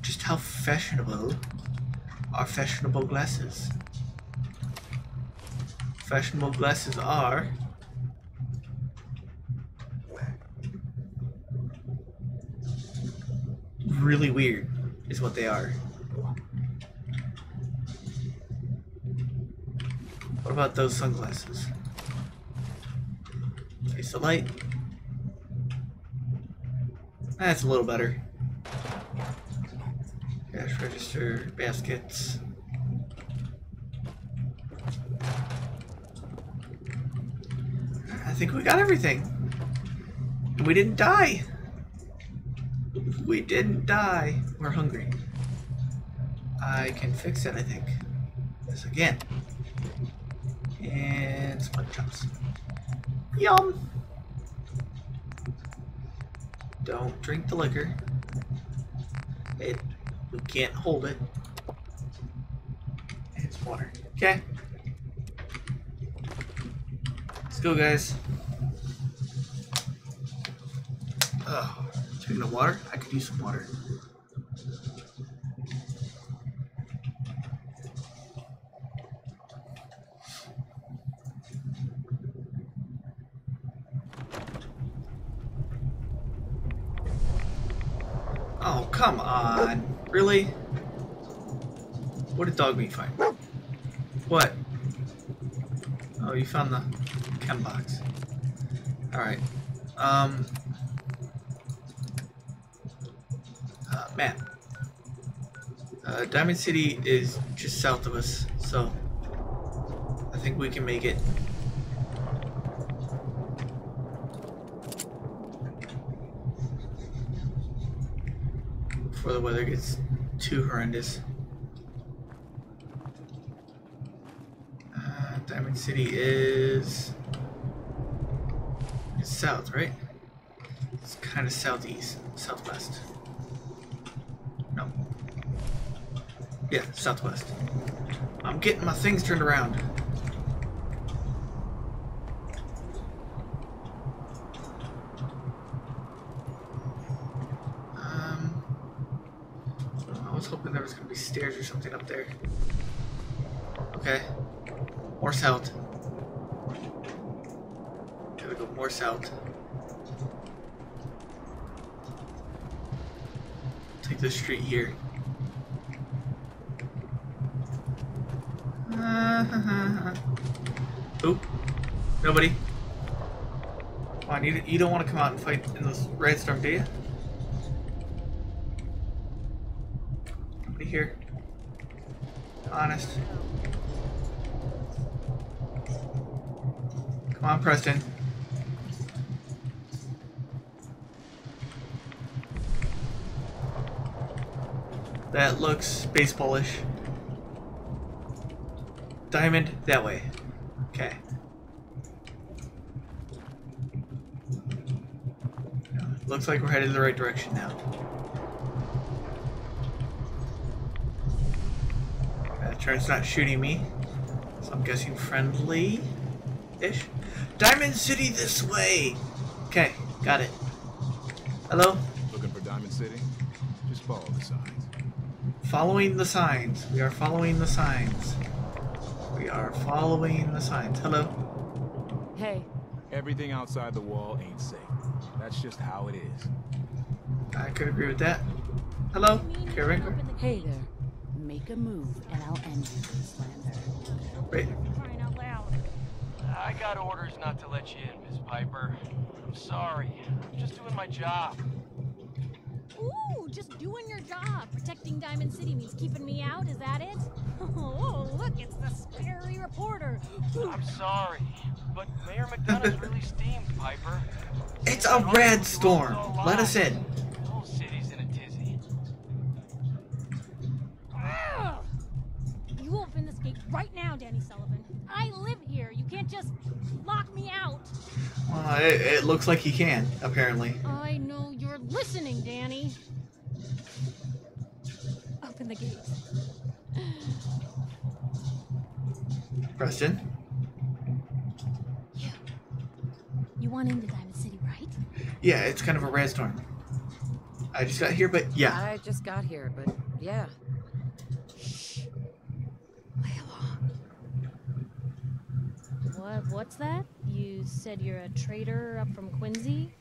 Just how fashionable are fashionable glasses? Fashionable glasses are... really weird is what they are. What about those sunglasses? Face the light. That's a little better. Cash register, baskets. I think we got everything. We didn't die. We didn't die. We're hungry. I can fix it, I think. This again. And split chops. Yum! Don't drink the liquor. It, we can't hold it. It's water. Okay. Let's go, guys. Ugh. Speaking of water, I could use some water. Oh, come on. Really? What did dog meat find? What? Oh, you found the Unlocked. Alright. Um. Uh, map. Uh, Diamond City is just south of us, so I think we can make it. Before the weather gets too horrendous. Uh, Diamond City is it's south, right? It's kind of southeast, southwest. No. Yeah, southwest. I'm getting my things turned around. Stairs or something up there. Okay. More south. Gotta go more south. Take this street here. Oop. Nobody. Come on, you, you don't want to come out and fight in this red storm, do you? Here. Honest. Come on, Preston. That looks baseballish. Diamond that way. Okay. No, looks like we're headed in the right direction now. It's not shooting me, so I'm guessing friendly-ish. Diamond City this way! Okay, got it. Hello? Looking for Diamond City? Just follow the signs. Following the signs. We are following the signs. We are following the signs. Hello? Hey. Everything outside the wall ain't safe. That's just how it is. I could agree with that. Hello? Kira. Hey there. Make a move, and I'll end you, slander. Wait. Crying out loud. I got orders not to let you in, Miss Piper. I'm sorry. I'm just doing my job. Ooh, just doing your job. Protecting Diamond City means keeping me out. Is that it? Oh, look, it's the scary reporter. I'm sorry, but Mayor McDonough's really steamed, Piper. It's a red storm. Let us in. Right now, Danny Sullivan. I live here. You can't just lock me out. Well, it, it looks like he can, apparently. I know you're listening, Danny. Open the gate. Preston? You. You want into Diamond City, right? Yeah, it's kind of a red storm. I just got here, but yeah. I just got here, but yeah. What's that? You said you're a trader up from Quincy?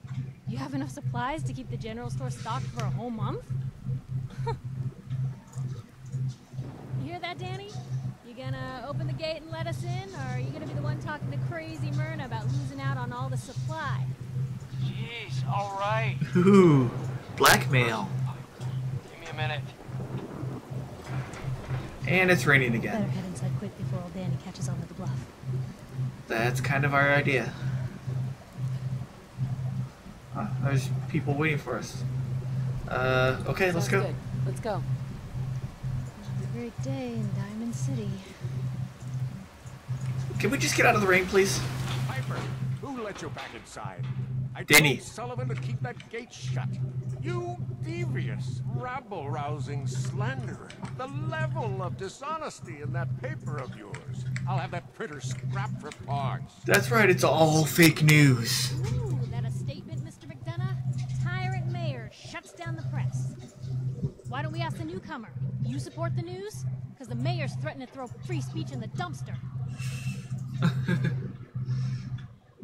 You have enough supplies to keep the general store stocked for a whole month? You hear that, Danny? You gonna open the gate and let us in? Or are you gonna be the one talking to crazy Myrna about losing out on all the supply? Jeez, alright. Ooh, blackmail. Give me a minute. And it's raining again. Better head inside quick before old Danny catches on to the bluff. That's kind of our idea. Huh, there's people waiting for us. Uh, okay, let's go. Good. Let's go. It's a great day in Diamond City. Can we just get out of the rain, please? Piper, who let you back inside? I Danny. Told Sullivan to keep that gate shut. You devious, rabble-rousing slanderer. The level of dishonesty in that paper of yours. I'll have that printer scrapped for parts. That's right, it's all fake news. Ooh, that a statement, Mister McDonough? Tyrant mayor shuts down the press. Why don't we ask the newcomer? You support the news? Because the mayor's threatened to throw free speech in the dumpster.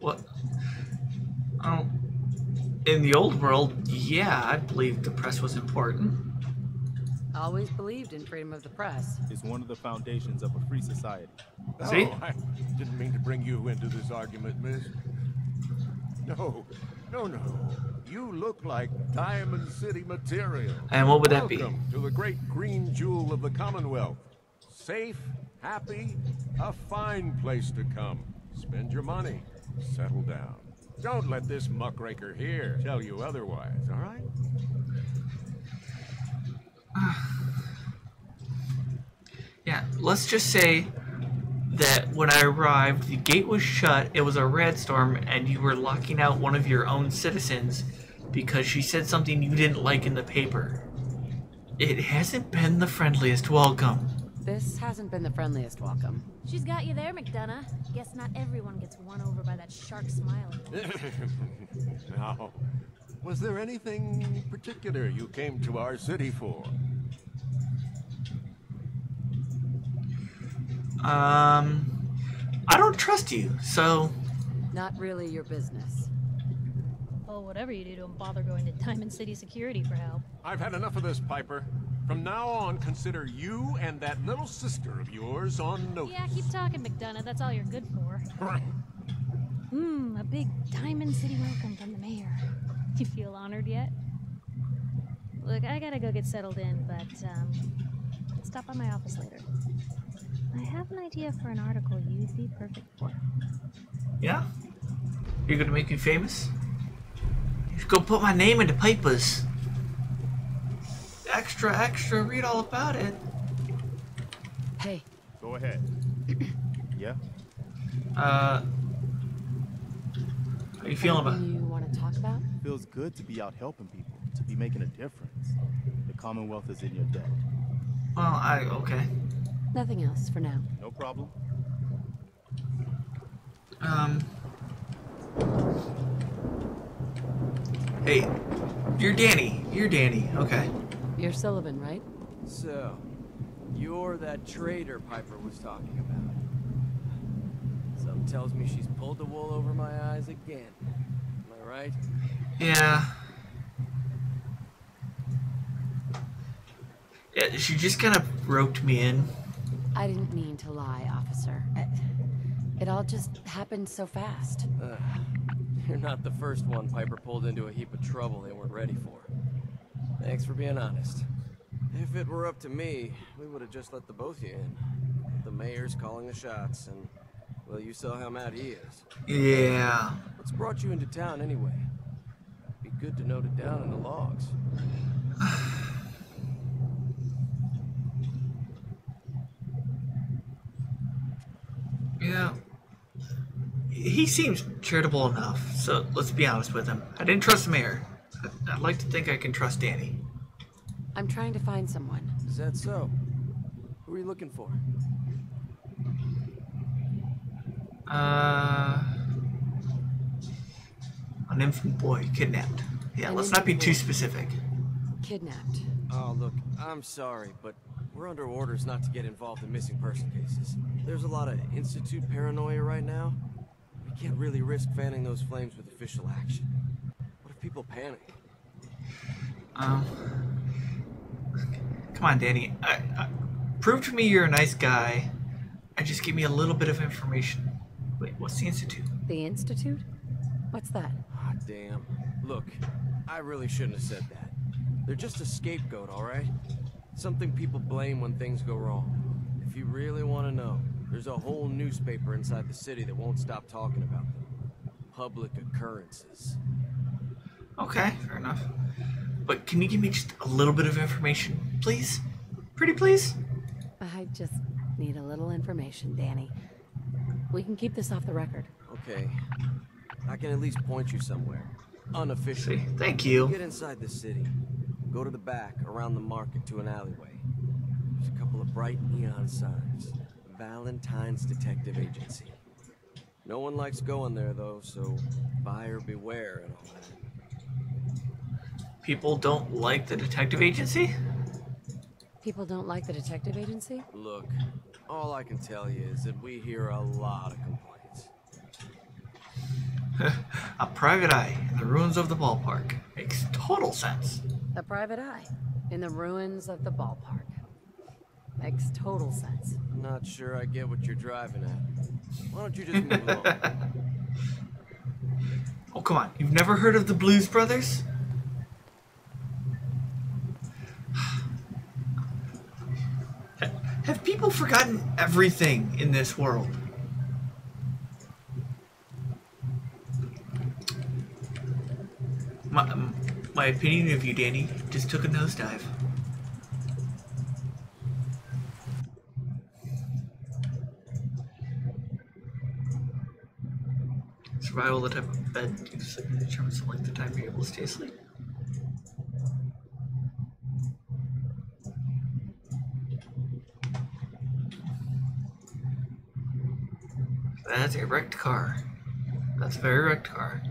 What? Oh, in the old world, yeah, I believed the press was important. Always believed in freedom of the press. It's one of the foundations of a free society. See? Oh, I didn't mean to bring you into this argument, miss. No, no, no. You look like Diamond City material. And what would that be? Welcome to the great green jewel of the Commonwealth. Safe, happy, a fine place to come. Spend your money. Settle down. Don't let this muckraker here tell you otherwise, all right? Yeah, let's just say that when I arrived, the gate was shut, it was a red storm, and you were locking out one of your own citizens because she said something you didn't like in the paper. It hasn't been the friendliest welcome. This hasn't been the friendliest welcome. She's got you there, McDonough. Guess not everyone gets won over by that shark smile. Now, was there anything particular you came to our city for? Um, I don't trust you, so... Not really your business. Well, whatever you do, don't bother going to Diamond City Security for help. I've had enough of this, Piper. From now on, consider you and that little sister of yours on notice. Yeah, keep talking, McDonough. That's all you're good for. Hmm, a big Diamond City welcome from the mayor. Do you feel honored yet? Look, I gotta go get settled in, but um, stop by my office later. I have an idea for an article you'd be perfect for. Yeah? You're gonna make me famous? You go put my name into papers. Extra, extra, read all about it. Hey. Go ahead. Yeah? Uh... How you feeling about it? You want to talk about? Feels good to be out helping people, to be making a difference. The Commonwealth is in your debt. Well, I... okay. Nothing else for now. No problem. Um... Hey, you're Danny. You're Danny, okay. You're Sullivan, right? So, you're that traitor Piper was talking about. Something tells me she's pulled the wool over my eyes again. Am I right? Yeah. Yeah, she just kind of roped me in. I didn't mean to lie, officer. It, it all just happened so fast. Uh, you're not the first one Piper pulled into a heap of trouble they weren't ready for. Thanks for being honest. If it were up to me, we would have just let the both of you in. The mayor's calling the shots, and, well, you saw how mad he is. Yeah. What's brought you into town, anyway? Be good to note it down in the logs. Yeah. He seems charitable enough, so let's be honest with him. I didn't trust the mayor. I'd like to think I can trust Danny. I'm trying to find someone. Is that so? Who are you looking for? Uh... An infant boy kidnapped. Yeah, let's not be too specific. Kidnapped. Oh, look, I'm sorry, but we're under orders not to get involved in missing person cases. There's a lot of Institute paranoia right now. We can't really risk fanning those flames with official action. People panic. Um, come on, Danny. I, I, prove to me you're a nice guy. And just give me a little bit of information. Wait, what's the Institute? The Institute? What's that? Ah, damn. Look, I really shouldn't have said that. They're just a scapegoat, all right? Something people blame when things go wrong. If you really want to know, there's a whole newspaper inside the city that won't stop talking about them. Public occurrences. Okay, fair enough. But can you give me just a little bit of information, please? Pretty please? I just need a little information, Danny. We can keep this off the record. Okay. I can at least point you somewhere. Unofficially. Thank you. Get inside the city. Go to the back, around the market to an alleyway. There's a couple of bright neon signs. Valentine's Detective Agency. No one likes going there, though, so buyer beware and all that. People don't like the detective agency? People don't like the detective agency? Look, all I can tell you is that we hear a lot of complaints. A private eye in the ruins of the ballpark. Makes total sense. A private eye? in the ruins of the ballpark. Makes total sense. I'm not sure I get what you're driving at. Why don't you just move along? Oh, come on. You've never heard of the Blues Brothers? Have people forgotten everything in this world? My, my opinion of you, Danny, just took a nosedive. Survival of the type of bed you sleep in determines the length of time you're able to stay asleep. That's a wrecked car. That's a very wrecked car.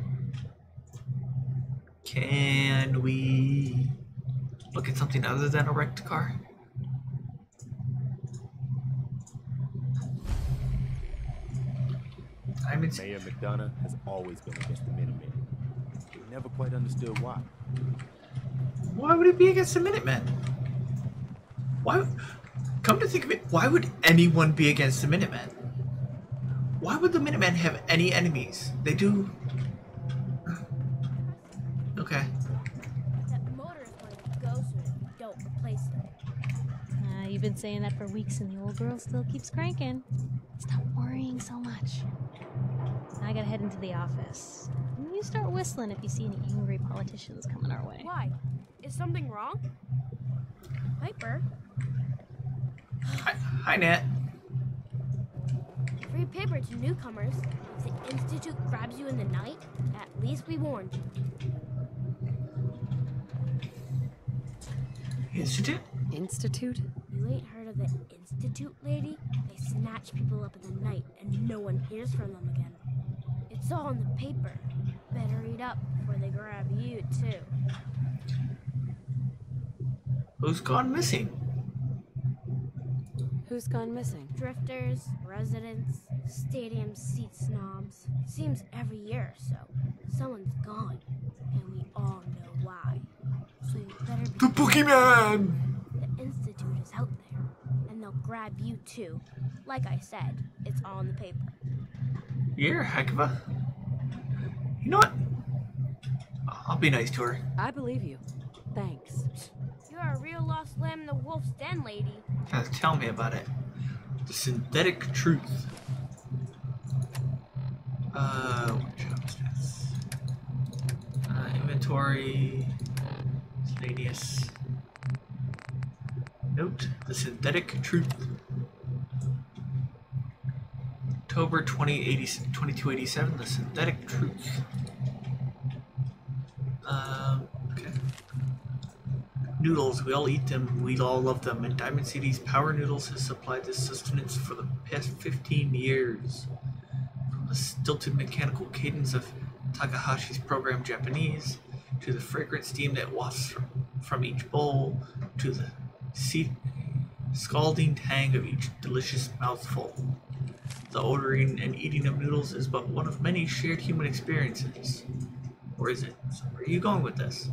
Can we look at something other than a wrecked car? I'm in Mayor McDonough has always been against the Minutemen. We never quite understood why. Why would it be against the Minutemen? Why? Come to think of it, why would anyone be against the Minutemen? Why would the Minutemen have any enemies? They do. Okay. That motor is going to go soon if you don't replace it. Uh, you've been saying that for weeks, and the old girl still keeps cranking. Stop worrying so much. I gotta head into the office. And you start whistling if you see any angry politicians coming our way. Why? Is something wrong? Piper? Hi, hi Nat. Free paper to newcomers. If the Institute grabs you in the night, at least we warned you. Institute? Institute? You ain't heard of the Institute, lady? They snatch people up in the night and no one hears from them again. It's all in the paper. Better eat up before they grab you, too. Who's gone missing? Who's gone missing? Drifters, residents, stadium seat snobs. Seems every year or so, someone's gone. And we all know why. So you better be... The Pokemon! The Institute is out there. And they'll grab you, too. Like I said, it's all in the paper. You're a heck of a... You know what? I'll be nice to her. I believe you. Thanks. You're a real lost lamb in the wolf's den, lady. Tell me about it. The synthetic truth. Uh, workshop stats. Uh, inventory. Sladius. Note the synthetic truth. October twenty-eighty, twenty-two eighty-seven, the synthetic truth. Um, okay. Noodles, we all eat them, we all love them, and Diamond City's Power Noodles has supplied this sustenance for the past fifteen years. From the stilted mechanical cadence of Takahashi's program Japanese, to the fragrant steam that wafts from, from each bowl, to the sea scalding tang of each delicious mouthful. The ordering and eating of noodles is but one of many shared human experiences. Or is it? So where are you going with this?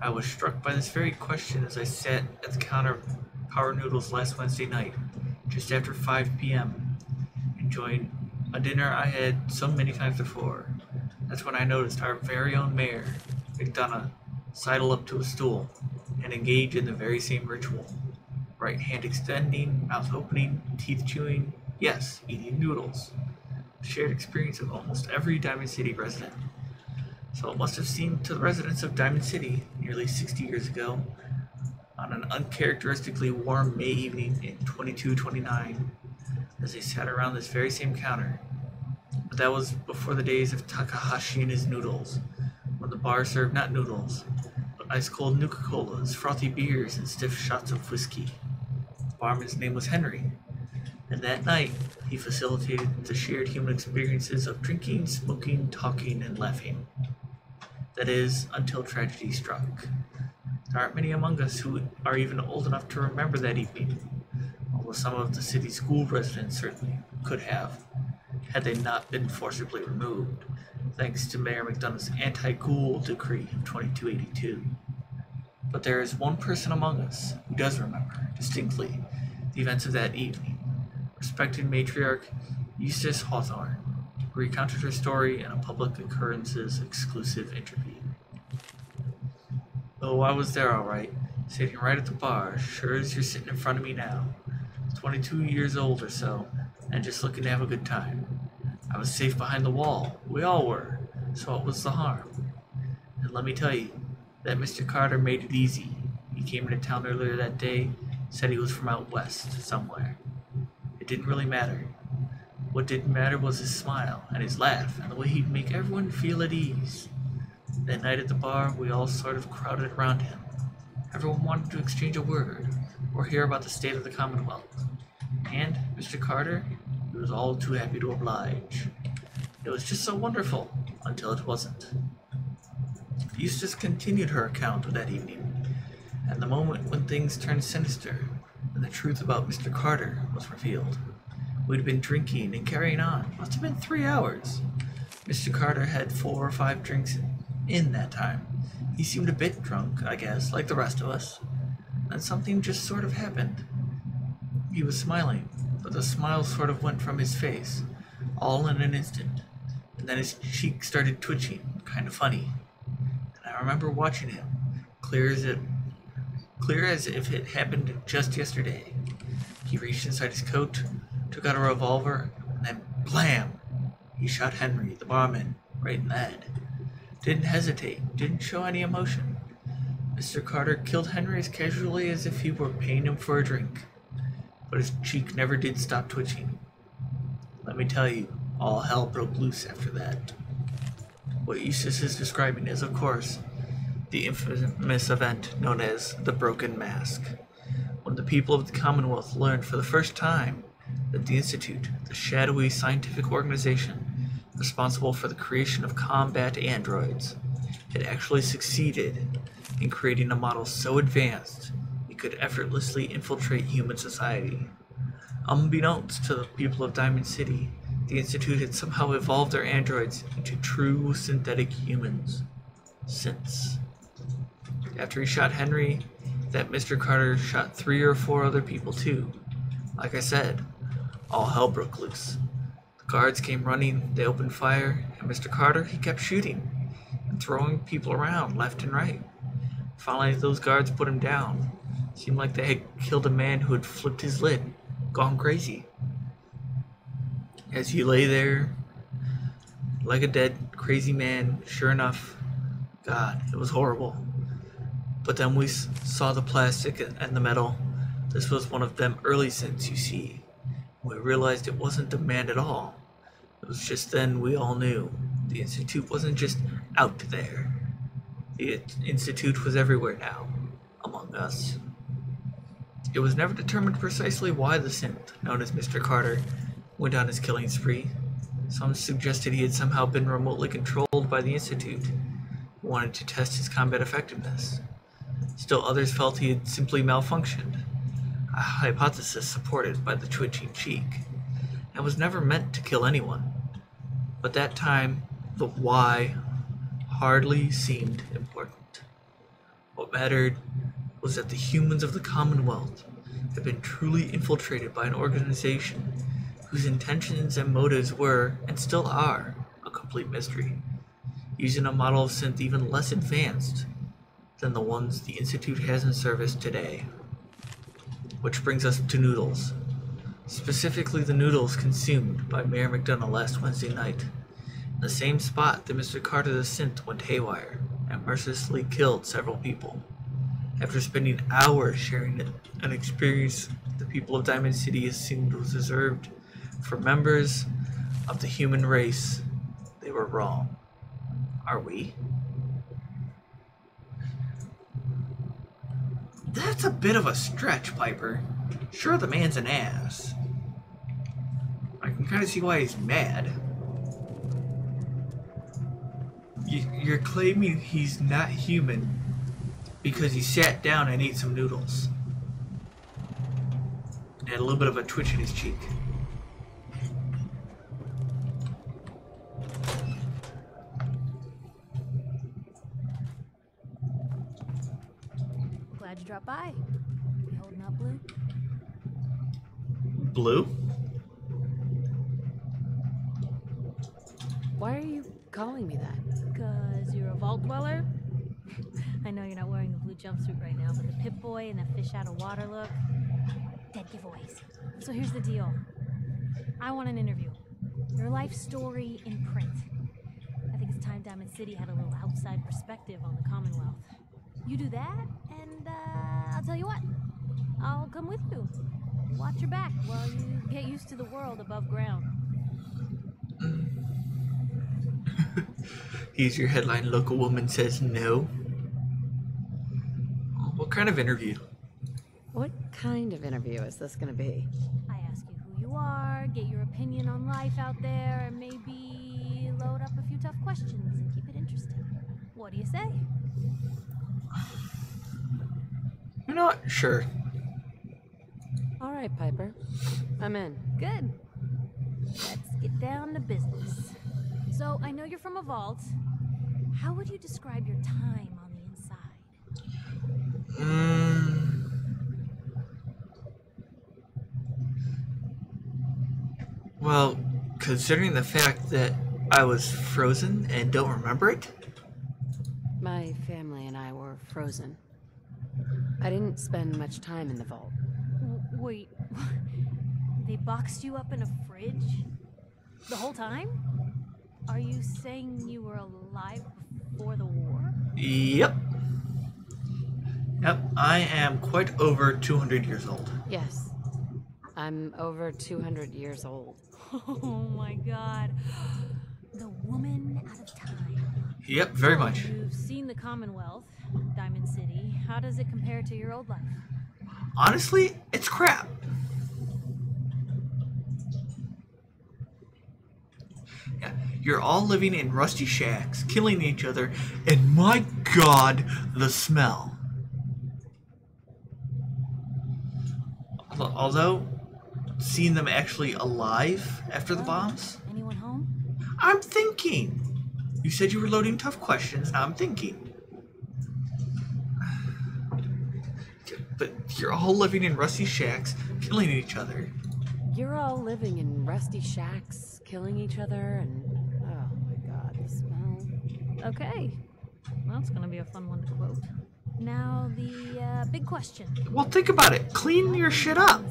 I was struck by this very question as I sat at the counter of Power Noodles last Wednesday night, just after five P M, enjoying a dinner I had so many times before. That's when I noticed our very own mayor, McDonough, sidle up to a stool and engage in the very same ritual. Right hand extending, mouth opening, teeth chewing, yes, eating noodles. Shared experience of almost every Diamond City resident. So it must have seemed to the residents of Diamond City nearly sixty years ago, on an uncharacteristically warm May evening in twenty-two twenty-nine, as they sat around this very same counter. But that was before the days of Takahashi and his noodles, when the bar served not noodles, but ice-cold Nuka-Colas, frothy beers, and stiff shots of whiskey. The barman's name was Henry. And that night, he facilitated the shared human experiences of drinking, smoking, talking, and laughing. That is, until tragedy struck. There aren't many among us who are even old enough to remember that evening, although some of the city's school residents certainly could have, had they not been forcibly removed, thanks to Mayor McDonough's anti-ghoul decree of twenty-two eighty-two. But there is one person among us who does remember, distinctly, the events of that evening. Respected matriarch Eustace Hawthorne, who recounted her story in a public occurrences exclusive interview. Oh, I was there all right, sitting right at the bar, sure as you're sitting in front of me now. twenty-two years old or so, and just looking to have a good time. I was safe behind the wall, we all were, so what was the harm? And let me tell you, that Mister Carter made it easy. He came into town earlier that day, said he was from out west, somewhere. It didn't really matter. What didn't matter was his smile, and his laugh, and the way he'd make everyone feel at ease. That night at the bar, we all sort of crowded around him. Everyone wanted to exchange a word, or hear about the state of the Commonwealth. And Mister Carter, he was all too happy to oblige. It was just so wonderful, until it wasn't. Eustace continued her account of that evening, and the moment when things turned sinister, and the truth about Mister Carter was revealed. We'd been drinking and carrying on. It must have been three hours. Mister Carter had four or five drinks in that time. He seemed a bit drunk, I guess, like the rest of us. Then something just sort of happened. He was smiling, but the smile sort of went from his face, all in an instant, and then his cheek started twitching, kind of funny. I remember watching him, clear as it, clear as if it happened just yesterday. He reached inside his coat, took out a revolver, and then blam! He shot Henry, the barman, right in the head. Didn't hesitate, didn't show any emotion. Mister Carter killed Henry as casually as if he were paying him for a drink, but his cheek never did stop twitching. Let me tell you, all hell broke loose after that. What Eustace is describing is, of course, the infamous event known as the Broken Mask, when the people of the Commonwealth learned for the first time that the Institute, the shadowy scientific organization responsible for the creation of combat androids, had actually succeeded in creating a model so advanced it could effortlessly infiltrate human society. Unbeknownst to the people of Diamond City, the Institute had somehow evolved their androids into true synthetic humans. Since. After he shot Henry, that Mister Carter shot three or four other people too. Like I said, all hell broke loose. The guards came running, they opened fire, and Mister Carter, he kept shooting and throwing people around left and right. Finally, those guards put him down. It seemed like they had killed a man who had flipped his lid, gone crazy. As he lay there, like a dead, crazy man, sure enough, God, it was horrible. But then we saw the plastic and the metal. This was one of them early scents, you see. We realized it wasn't the man at all. It was just then we all knew. The Institute wasn't just out there. The Institute was everywhere now, among us. It was never determined precisely why the synth, known as Mister Carter, went on his killing spree. Some suggested he had somehow been remotely controlled by the Institute, who wanted to test his combat effectiveness. Still others felt he had simply malfunctioned, a hypothesis supported by the twitching cheek, and was never meant to kill anyone. But that time, the why hardly seemed important. What mattered was that the humans of the Commonwealth had been truly infiltrated by an organization whose intentions and motives were, and still are, a complete mystery, using a model of synth even less advanced than the ones the Institute has in service today. Which brings us to noodles, specifically the noodles consumed by Mayor McDonough last Wednesday night, in the same spot that Mister Carter the synth went haywire and mercilessly killed several people. After spending hours sharing an experience the people of Diamond City assumed was reserved for members of the human race, they were wrong. Are we? That's a bit of a stretch, Piper. Sure, the man's an ass. I can kind of see why he's mad. You're claiming he's not human because he sat down and ate some noodles. And had a little bit of a twitch in his cheek. Glad you dropped by. You holding up, Blue? Blue? Why are you calling me that? Because you're a vault dweller? I know you're not wearing the blue jumpsuit right now, but the Pip-Boy and the fish out of water look, dead giveaways. So here's the deal. I want an interview. Your life story in print. I think it's time Diamond City had a little outside perspective on the Commonwealth. You do that, and uh, I'll tell you what. I'll come with you. Watch your back while you get used to the world above ground. Here's your headline, local woman says no. What kind of interview? What kind of interview is this gonna be? I ask you who you are, get your opinion on life out there, and maybe load up a few tough questions and keep it interesting. What do you say? I'm not sure. All right, Piper. I'm in. Good. Let's get down to business. So, I know you're from a vault. How would you describe your time on the inside? Mm. Well, considering the fact that I was frozen and don't remember it? My family and I were frozen. I didn't spend much time in the vault. W- wait, they boxed you up in a fridge? The whole time? Are you saying you were alive before the war? Yep. Yep, I am quite over two hundred years old. Yes, I'm over two hundred years old. Oh my god. The woman out of time. Yep, very much. You've seen the Commonwealth, Diamond City. How does it compare to your old life? Honestly, it's crap. Yeah. You're all living in rusty shacks, killing each other, and my god, the smell. Although, seeing them actually alive after the bombs? Anyone home? I'm thinking. You said you were loading tough questions, now I'm thinking. But you're all living in rusty shacks, killing each other. You're all living in rusty shacks, killing each other, and... Okay, well, that's gonna be a fun one to quote. Now the uh, big question. Well, think about it. Clean your shit up.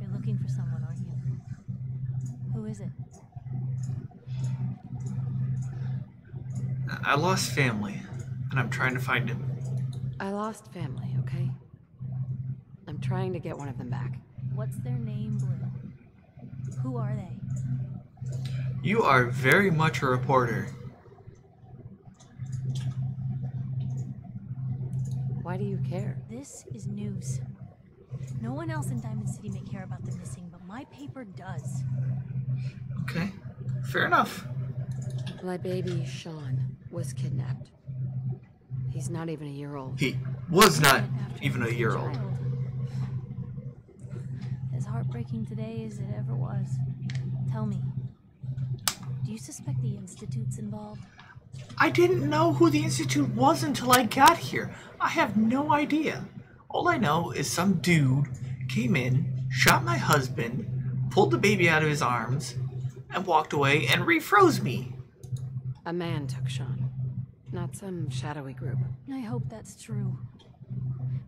You're looking for someone, aren't you? Who is it? I lost family, and I'm trying to find him. I lost family, okay? I'm trying to get one of them back. What's their name, Blue? Who are they? You are very much a reporter. Why do you care? This is news. No one else in Diamond City may care about the missing, but my paper does. Okay, fair enough. My baby, Shaun, was kidnapped. He's not even a year old. He was not even a year old. As heartbreaking today as it ever was. Tell me. Do you suspect the Institute's involved? I didn't know who the Institute was until I got here. I have no idea. All I know is some dude came in, shot my husband, pulled the baby out of his arms, and walked away and refroze me. A man took Shaun, not some shadowy group. I hope that's true.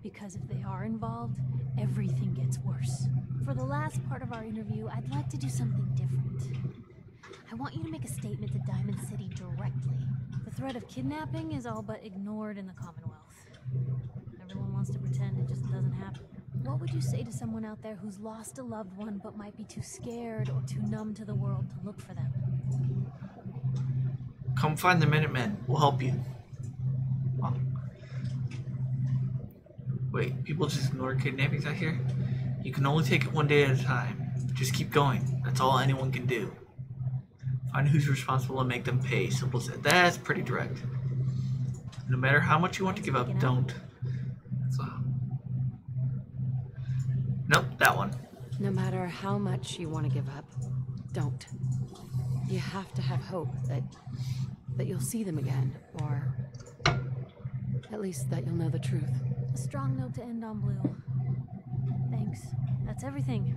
Because if they are involved, everything gets worse. For the last part of our interview, I'd like to do something different. I want you to make a statement to Diamond City directly. The threat of kidnapping is all but ignored in the Commonwealth. Everyone wants to pretend it just doesn't happen. What would you say to someone out there who's lost a loved one but might be too scared or too numb to the world to look for them? Come find the Minutemen. We'll help you. Oh. Wait, people just ignore kidnappings out here? You can only take it one day at a time. Just keep going. That's all anyone can do. Find who's responsible and make them pay. Simple as that. That's pretty direct. No matter how much you want to give up, don't. That's all. Nope, that one. No matter how much you want to give up, don't. You have to have hope that that you'll see them again, or At least that you'll know the truth. A strong note to end on, Blue. Thanks. That's everything.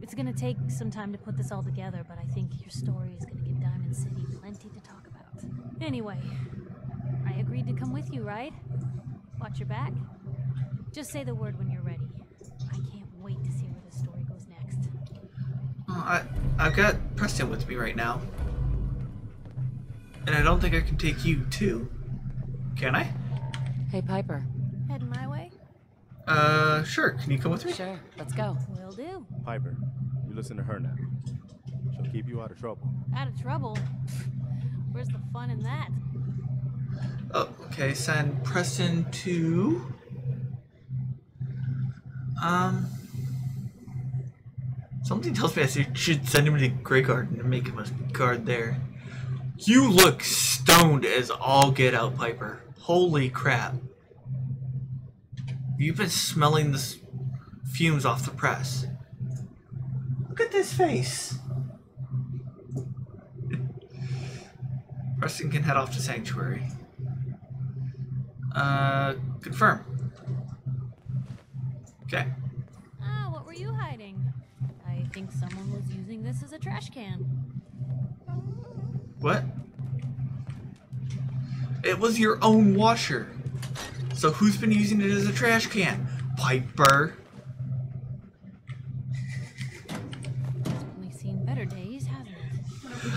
It's gonna take some time to put this all together, but I think your story is gonna give Diamond City plenty to talk about. Anyway, I agreed to come with you, right? Watch your back. Just say the word when you're ready. I can't wait to see where the story goes next. Well, I, I've got Preston with me right now. And I don't think I can take you, too. Can I? Hey, Piper. Heading my way? Uh, sure. Can you come with me? Sure. Let's go. Will do. Piper, you listen to her now. She'll keep you out of trouble. Out of trouble? Where's the fun in that? Oh, okay. Send Preston to... Um... Something tells me I should send him to Grey Garden and make him a guard there. You look stoned as all get out, Piper. Holy crap. You've been smelling the fumes off the press. Look at this face. Preston can head off to Sanctuary. Uh, confirm. Okay. Ah, what were you hiding? I think someone was using this as a trash can. What? It was your own washer. So who's been using it as a trash can? Piper. It's only seen better days, hasn't it?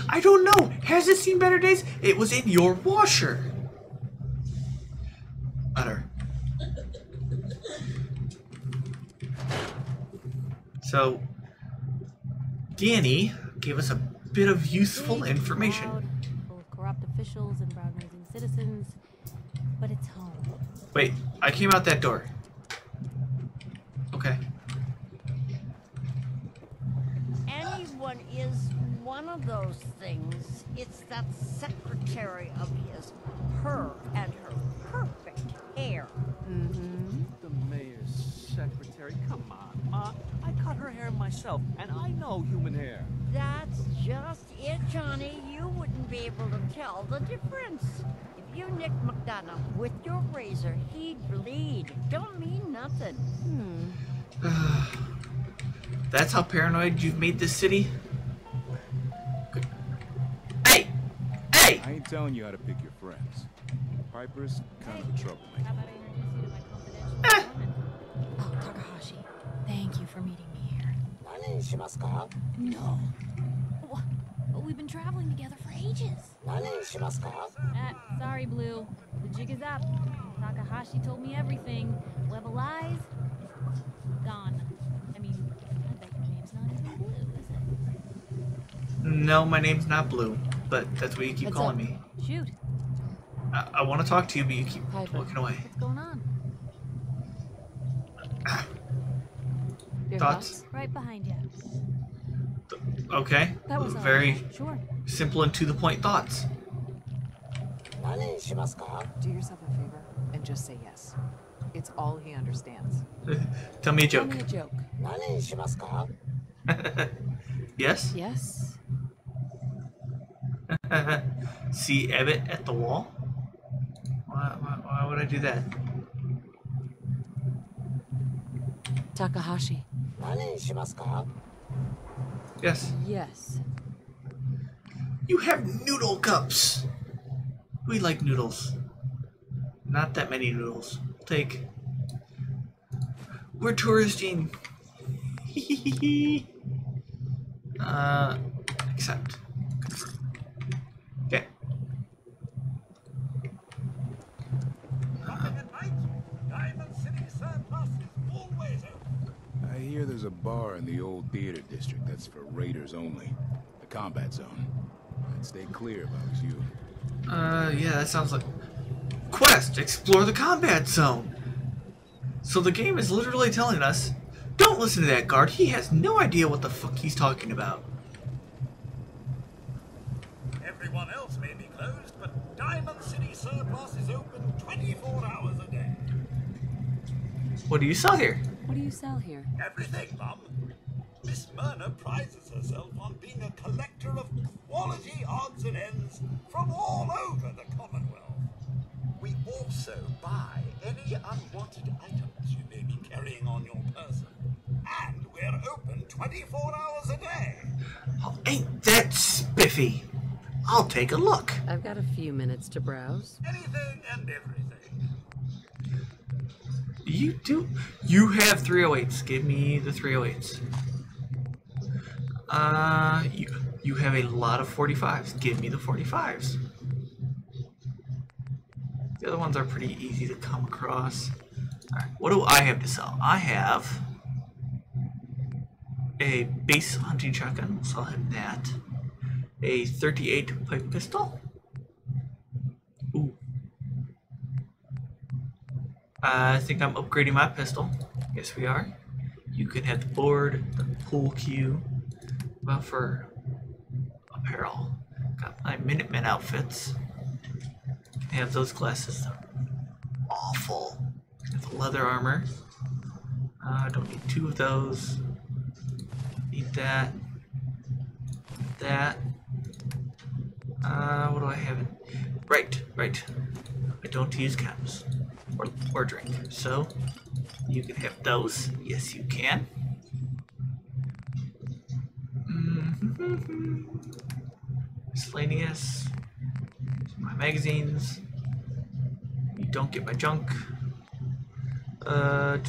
I don't know. Has it seen better days? It was in your washer. Utter. So, Danny gave us a bit of useful information. Proud, corrupt officials and brown-nosing citizens, but it's home. Wait, I came out that door. Okay. Anyone is one of those things. It's that secretary of his, her and her perfect hair. Mm-hmm. The mayor's secretary. Come on, Ma. I cut her hair myself, and I know human hair. That's just it, Johnny. You wouldn't be able to tell the difference. If you nicked McDonough with your razor, he'd bleed. Don't mean nothing. Hmm. That's how paranoid you've made this city? Good. Hey! Hey! I ain't telling you how to pick your friends. Piper's kind of a troublemaker. How about I introduce you to my confidential ah. woman? Oh, Takahashi, thank you for meeting me here. No. But we've been traveling together for ages. Ah, sorry, Blue. The jig is up. Takahashi told me everything. Web of lies, gone. I mean, I bet your name's not even Blue, is it? No, my name's not Blue, but that's what you keep What's calling up? me. Shoot. I, I want to talk to you, but you keep Piper. walking away. What's going on? Thoughts? Right behind you. Okay. That was very right. sure. simple and to the point thoughts. Do yourself a favor and just say yes. It's all he understands. Tell me a joke. Tell me a joke. Yes? Yes. See Ebbet at the wall? Why, why, why would I do that? Takahashi. Yes. Yes. You have noodle cups. We like noodles. Not that many noodles. Take. We're touristing. uh, accept. Okay. Uh, I hear there's a bar in the old theater district that's for raiders only. The combat zone. I'd stay clear if I was you. Uh, yeah, that sounds like... Quest! Explore the combat zone! So the game is literally telling us, don't listen to that guard, he has no idea what the fuck he's talking about. Everyone else may be closed, but Diamond City Surplus is open twenty-four hours a day. What do you sell here? What do you sell here? Everything, Mum. Miss Myrna prizes herself on being a collector of quality odds and ends from all over the Commonwealth. We also buy any unwanted items you may be carrying on your person. And we're open twenty-four hours a day. Oh, ain't that spiffy? I'll take a look. I've got a few minutes to browse. Anything and everything. You do? You have three oh eights. Give me the three oh eights. Uh, you, you have a lot of forty-fives. Give me the forty-fives. The other ones are pretty easy to come across. Alright, what do I have to sell? I have a base hunting shotgun. We'll sell him that. A thirty-eight pipe pistol. Ooh. I think I'm upgrading my pistol. Yes, we are. You can have the board, the pool cue. Well, for apparel, got my Minutemen outfits. Can have those glasses. They're awful. With leather armor. I uh, don't need two of those. Need that. That. Uh, what do I have? In? Right, right. I don't use caps or, or drink. So you can have those. Yes, you can. Miscellaneous. My magazines. You don't get my junk. Uh. I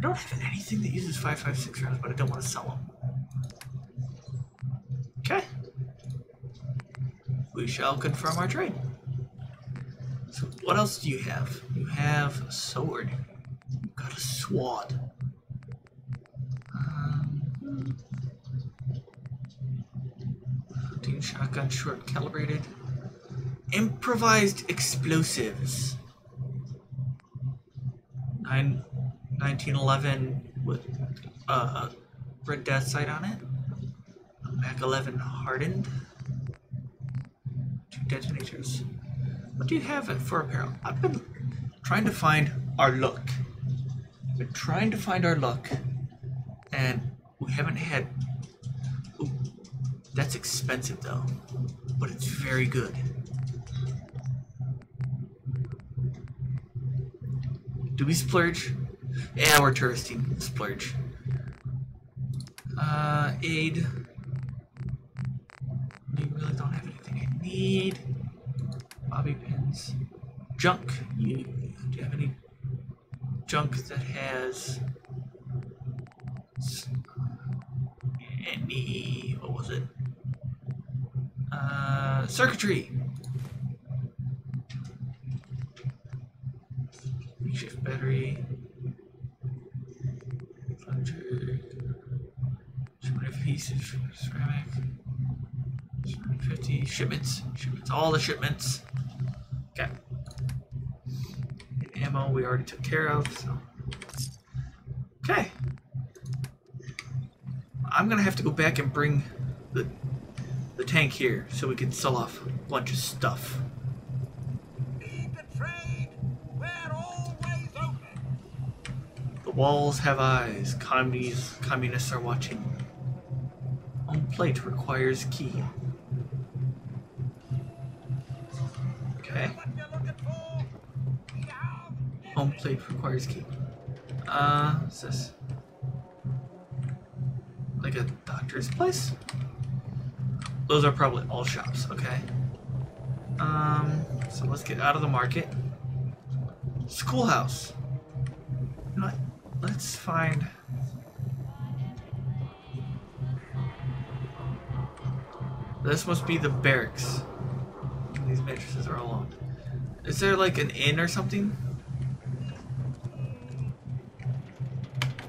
don't have anything that uses five five six rounds, but I don't want to sell them. Okay. We shall confirm our trade. So what else do you have? You have a sword. You've got a sword. Um, hunting shotgun, short calibrated. Improvised explosives. Nine, nineteen eleven with a uh, red death sight on it. Mac eleven hardened. Two detonators. What do you have for apparel? I've been trying to find our look. I've been trying to find our look, and we haven't had. Ooh, that's expensive though, but it's very good. Do we splurge? Yeah, we're touristing. Splurge. Uh, aid. Need bobby pins. Junk. You, do you have any junk that has any? What was it? Uh, circuitry. Makeshift battery. Plunger. Two hundred pieces of ceramic. fifty shipments, shipments, all the shipments. Okay. And ammo we already took care of, so. Okay. I'm gonna have to go back and bring the the tank here so we can sell off a bunch of stuff. Need the trade. We're always open. The walls have eyes. Communists, communists are watching. On plate requires key. Okay. Home plate requires key. Uh, what's this? Like a doctor's place? Those are probably all shops, okay. Um, so let's get out of the market. Schoolhouse. You know what? Let's find... This must be the barracks. These mattresses are all on. Is there like an inn or something?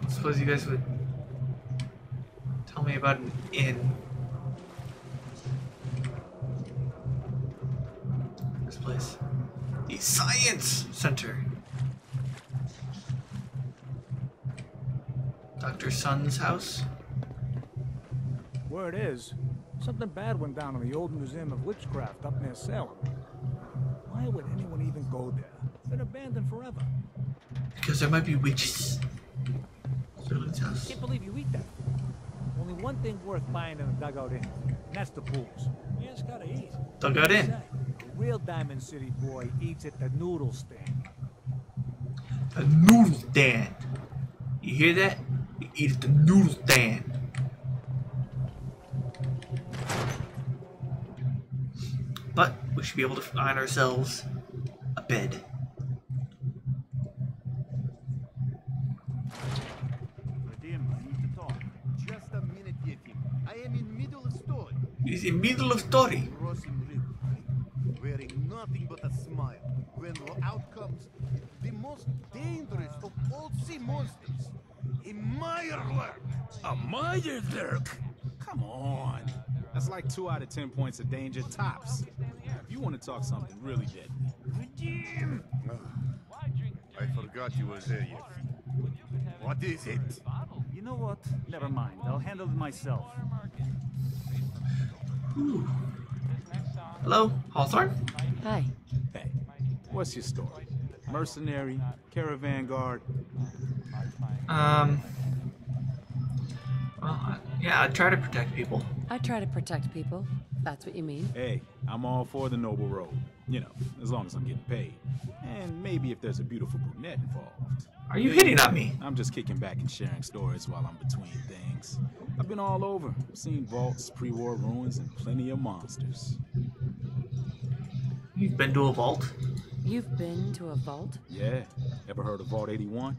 I suppose you guys would tell me about an inn. This place. The Science Center. Doctor Sun's house. Where it is. Something bad went down in the old Museum of Witchcraft up near Salem. Why would anyone even go there? It's been abandoned forever. Because there might be witches. I can't believe you eat that. Only one thing worth buying in a dugout inn, and that's the pools. You just gotta eat. Dugout inn. real Diamond City boy eats at the noodle stand. The noodle stand. You hear that? You eat at the noodle stand. But we should be able to find ourselves a bed. It's in middle of story. Wearing nothing but a smile. When out comes the most dangerous of all sea monsters, a Myrna. A Myrna? Come on. That's like two out of ten points of danger tops. If you want to talk something really deadly. Uh, I forgot you were there yet. What is it? You know what? Never mind. I'll handle it myself. Ooh. Hello, Hawthorne? Hi. Hey, what's your story? Mercenary, caravan guard? Um, well, I, yeah, I try to protect people. I try to protect people. That's what you mean? Hey, I'm all for the noble road. You know, as long as I'm getting paid. And maybe if there's a beautiful brunette involved. Are you hitting on me? I'm just kicking back and sharing stories while I'm between things. I've been all over. I've seen vaults, pre-war ruins, and plenty of monsters. You've been to a vault? You've been to a vault? Yeah. Ever heard of Vault eighty-one?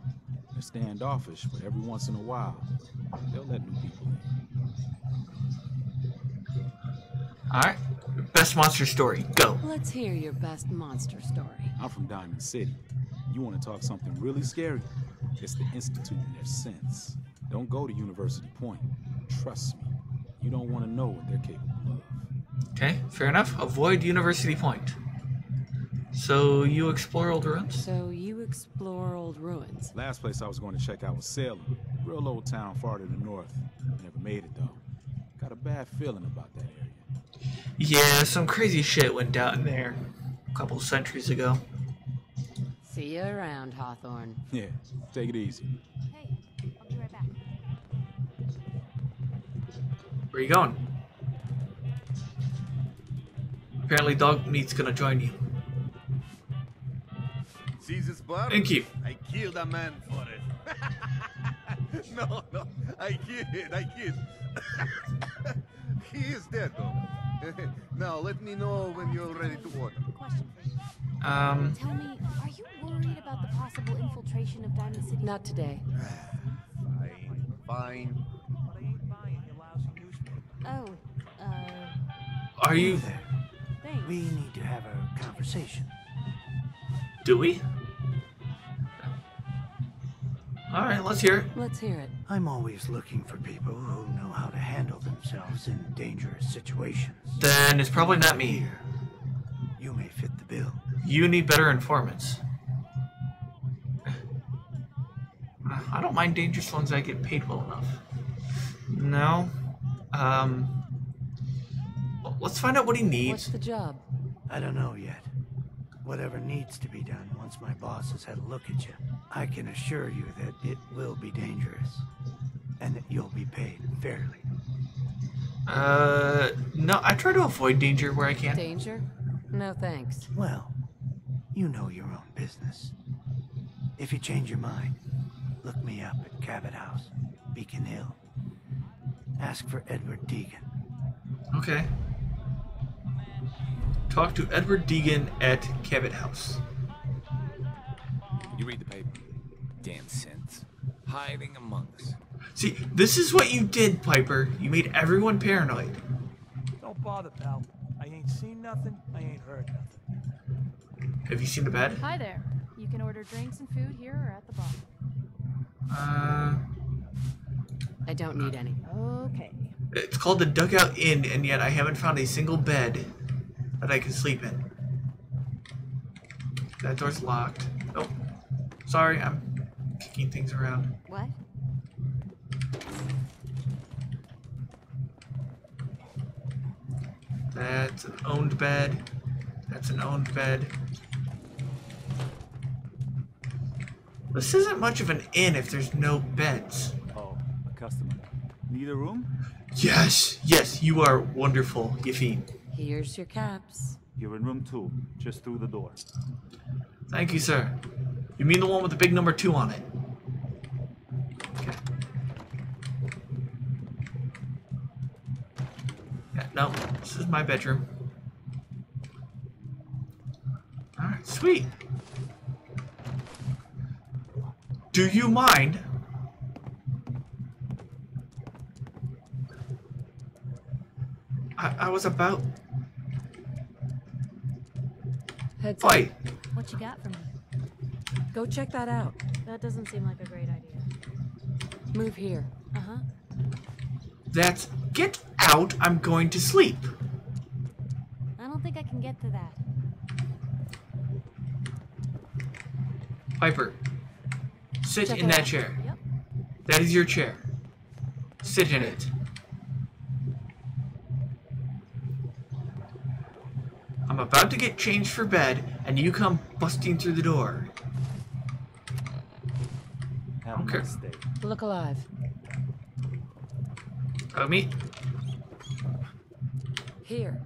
They're standoffish, but every once in a while, they'll let new people in. Alright. Best monster story. Go. Let's hear your best monster story. I'm from Diamond City. You want to talk something really scary? It's the Institute and their sins. Don't go to University Point. Trust me. You don't want to know what they're capable of. Okay, fair enough. Avoid University Point. So you explore old ruins? So you explore old ruins. Last place I was going to check out was Salem. Real old town far to the north. Never made it though. Got a bad feeling about that area. Yeah, some crazy shit went down there a couple centuries ago. See you around, Hawthorne. Yeah, take it easy. Hey, I'll be right back. Where you going? Apparently Dog Meat's gonna join you. See this bar? Thank you. I killed a man for it. no, no, I kid, I kid. He is dead though. Now let me know when you're ready to order. Question for you. Um, Tell me, are you worried about the possible infiltration of Diamond City? Not today. Fine, fine. Oh, uh... Are you there? Thanks. We need to have a conversation. Do we? Alright, let's hear it. Let's hear it. I'm always looking for people who know how to handle themselves in dangerous situations. Then it's probably not me. You may fit the bill. You need better informants. I don't mind dangerous ones that get paid well enough. No. Um. Let's find out what he needs. What's the job? I don't know yet. Whatever needs to be done once my boss has had a look at you, I can assure you that it will be dangerous. And that you'll be paid fairly. Uh. No, I try to avoid danger where I can. Danger? No, thanks. Well, you know your own business. If you change your mind, look me up at Cabot House, Beacon Hill. Ask for Edward Deegan. Okay. Talk to Edward Deegan at Cabot House. You read the paper. Damn sense. Hiding among us. See, this is what you did, Piper. You made everyone paranoid. Don't bother, pal. I ain't seen nothing, I ain't heard nothing. Have you seen the bed? Hi there. You can order drinks and food here or at the bar. Uh... I don't need any. Okay. It's called the Dugout Inn, and yet I haven't found a single bed that I can sleep in. That door's locked. Oh. Sorry, I'm kicking things around. What? That's an owned bed. That's an owned bed. This isn't much of an inn if there's no beds. Oh, a customer. Need a room? Yes, yes, you are wonderful, Yiffy. Here's your caps. You're in room two, just through the door. Thank you, sir. You mean the one with the big number two on it? Okay. Yeah, no, this is my bedroom. Alright, sweet. Do you mind? I, I was about... Heads up. Oi. What you got for me? Go check that out. That doesn't seem like a great idea. Move here. Uh-huh. That's... Get out! I'm going to sleep. I don't think I can get to that. Piper, sit check in that out. Chair. Yep. That is your chair. Sit in it. I'm about to get changed for bed, and you come busting through the door. Okay. Look alive. Oh, me. Here.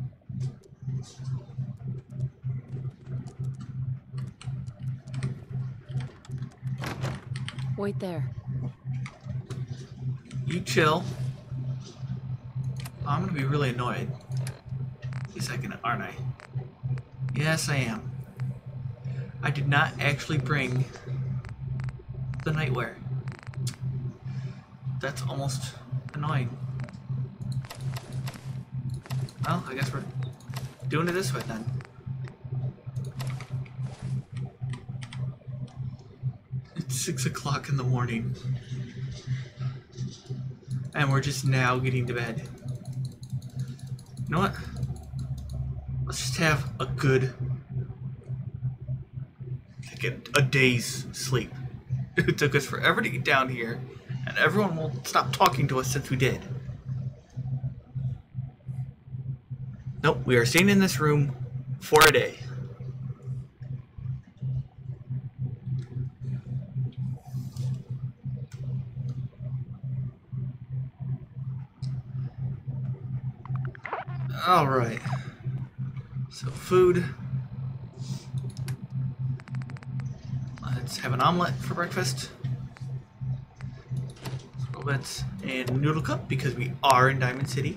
Wait there. You chill. I'm gonna be really annoyed. Wait a second, aren't I? Yes, I am. I did not actually bring the nightwear. That's almost annoying. Well, I guess we're doing it this way then. It's six o'clock in the morning. And we're just now getting to bed. You know what? Let's just have a good, like a, a day's sleep. It took us forever to get down here, and everyone will stop talking to us since we did. Nope, we are staying in this room for a day. All right. So food. Let's have an omelet for breakfast. A little bit and noodle cup because we are in Diamond City,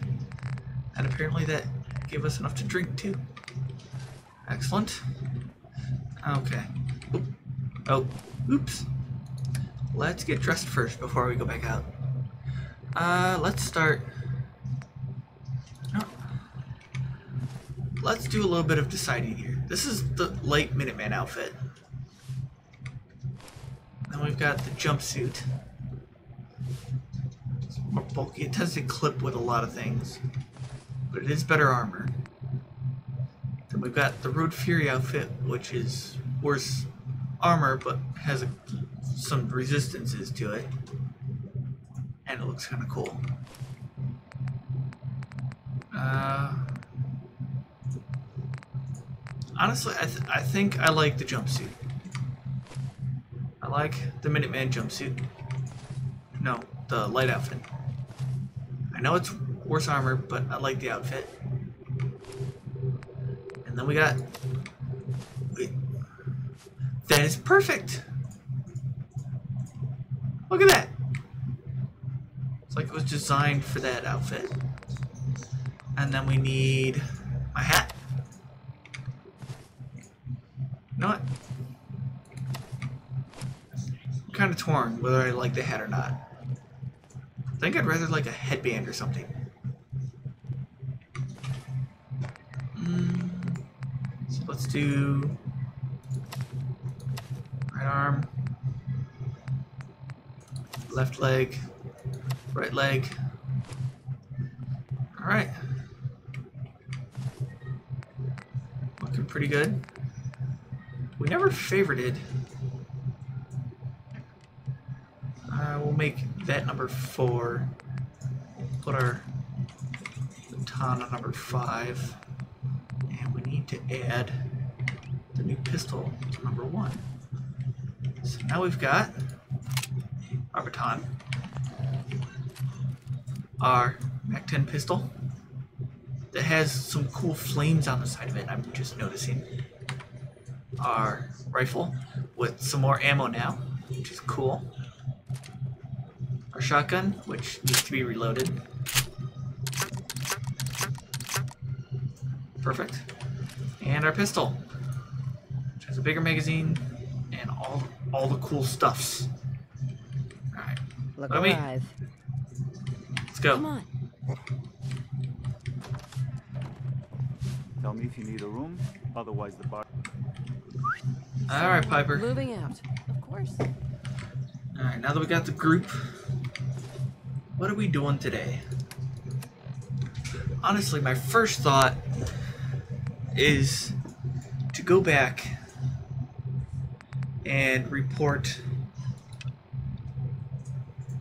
and apparently that gave us enough to drink too. Excellent. Okay. Oop. Oh, oops. Let's get dressed first before we go back out. Uh, let's start. Let's do a little bit of deciding here. This is the light Minuteman outfit. Then we've got the jumpsuit. It's more bulky. It tends to clip with a lot of things, but it is better armor. Then we've got the Road Fury outfit, which is worse armor, but has a, some resistances to it. And it looks kind of cool. Uh... Honestly, I, th I think I like the jumpsuit. I like the Minuteman jumpsuit. No, the light outfit. I know it's worse armor, but I like the outfit. And then we got... Wait. That is perfect! Look at that! It's like it was designed for that outfit. And then we need my hat. You know what? I'm kind of torn whether I like the hat or not. I think I'd rather like a headband or something. Mm. So let's do right arm, left leg, right leg. All right, looking pretty good. We never favorited. Uh, we'll make that number four. We'll put our baton on number five. And we need to add the new pistol to number one. So now we've got our baton, our Mac ten pistol, that has some cool flames on the side of it, I'm just noticing. Our rifle with some more ammo now, which is cool. Our shotgun, which needs to be reloaded. Perfect. And our pistol, which has a bigger magazine and all all the cool stuffs. All right, look at me. Let's go. Come on. Tell me if you need a room, otherwise the bar. All right, Piper. Moving out, of course. All right, now that we got the group, what are we doing today? Honestly, my first thought is to go back and report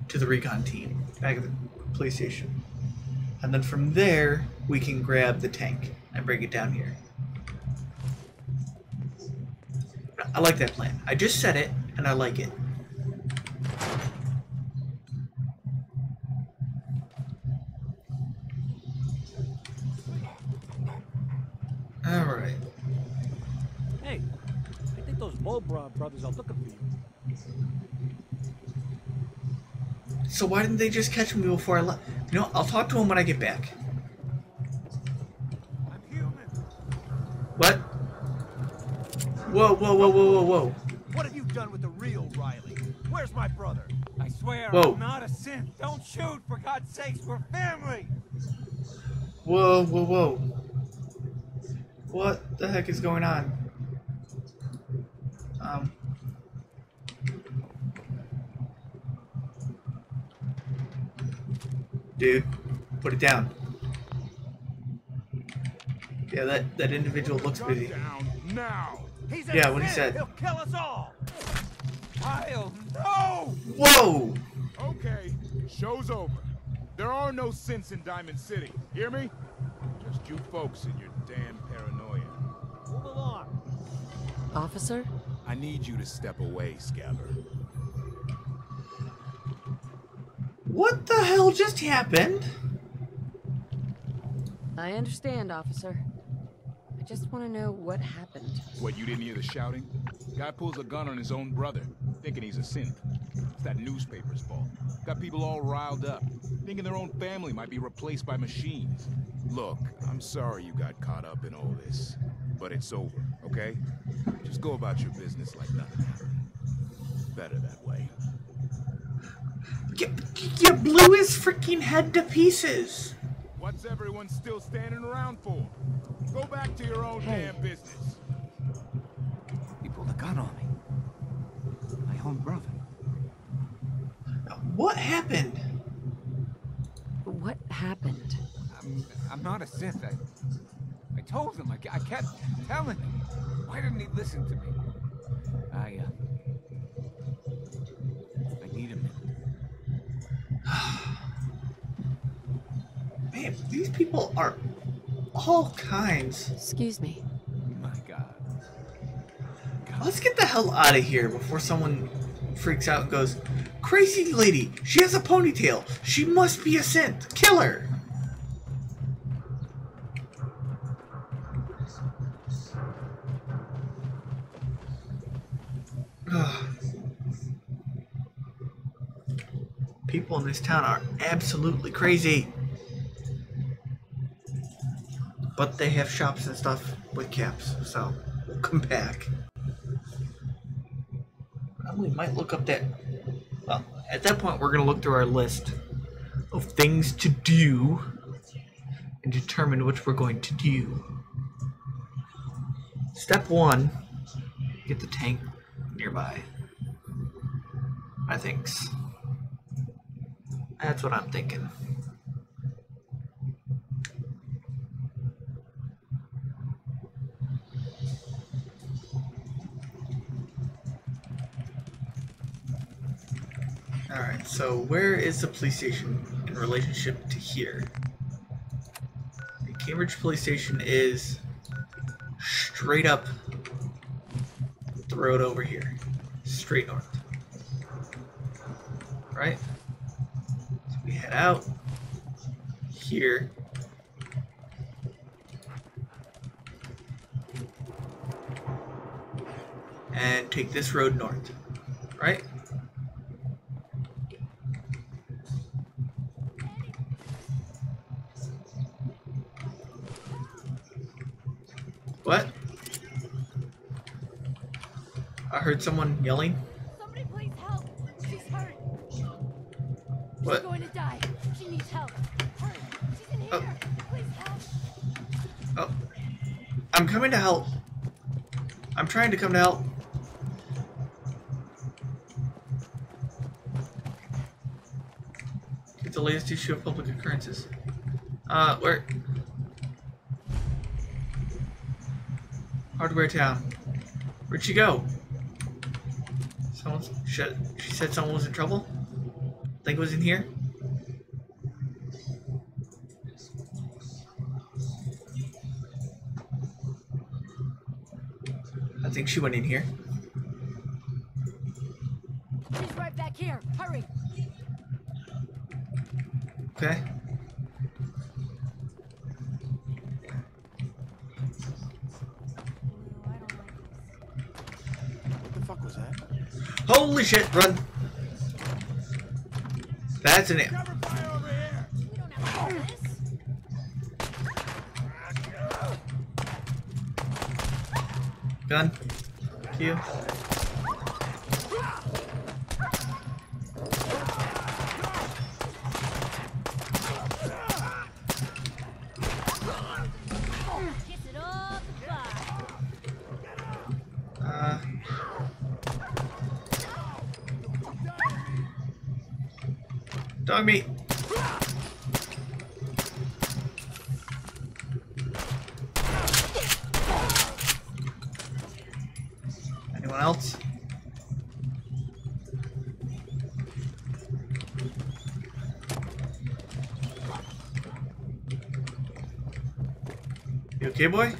to the recon team back at the police station, and then from there we can grab the tank and bring it down here. I like that plan. I just said it and I like it. Brothers are looking for you. So why didn't they just catch me before I left? You know, I'll talk to them when I get back. I'm human. What? Whoa, whoa, whoa, whoa, whoa, whoa. What have you done with the real Riley? Where's my brother? I swear, whoa. I'm not a sin. Don't shoot, for God's sakes, we're family. Whoa, whoa, whoa. What the heck is going on? Um, dude, put it down. Yeah, that that individual looks busy. Now. He's yeah, what he said. He'll kill us all. I'll know. Whoa. Okay, show's over. There are no sins in Diamond City. Hear me? Just you folks and your damn paranoia. Move along, officer. I need you to step away, Scabber. What the hell just happened? I understand, officer. I just want to know what happened. What, you didn't hear the shouting? Guy pulls a gun on his own brother, thinking he's a synth. It's that newspaper's fault. Got people all riled up, thinking their own family might be replaced by machines. Look, I'm sorry you got caught up in all this, but it's over, okay? Just go about your business like nothing happened. Better that way. You, you blew his freaking head to pieces. What's everyone still standing around for? Go back to your own hey. damn business. He pulled a gun on me. My own brother. What happened? What happened? I'm, I'm not a Sith. I, I told him. I, I kept telling him. Why didn't he listen to me? I, uh... I need him. Man, these people are all kinds. Excuse me. My God. God. Let's get the hell out of here before someone freaks out and goes, "Crazy lady, she has a ponytail. She must be a synth. Kill her." People in this town are absolutely crazy. But they have shops and stuff with caps, so we'll come back. Probably might look up that... Well, at that point we're going to look through our list of things to do and determine which we're going to do. Step one, get the tank nearby. I think so. That's what I'm thinking. Alright, so where is the police station in relationship to here? The Cambridge police station is straight up the road over here. Straight north. Right? Head out here and take this road north, right? What? I heard someone yelling. Somebody please help. She's hurt. What? She's going to die. She needs help. Hurry. She's in here. Oh. Please help. Oh. I'm coming to help. I'm trying to come to help. It's the latest issue of Public Occurrences. Uh, where? Hardware Town. Where'd she go? Someone's, she, she said someone was in trouble? Think it was in here? I think she went in here. She's right back here. Hurry. Okay. Holy shit, run! That's an it. Gun. Q. Dog meat. Anyone else? You okay, boy?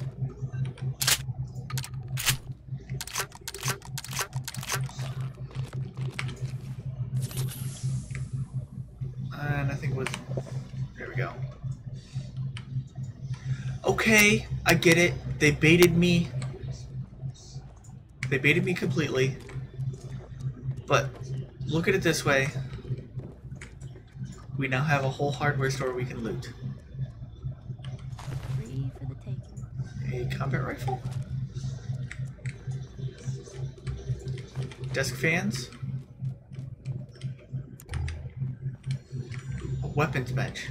Okay, I get it. They baited me. They baited me completely. But look at it this way. We now have a whole hardware store we can loot. A combat rifle. Desk fans. A weapons bench.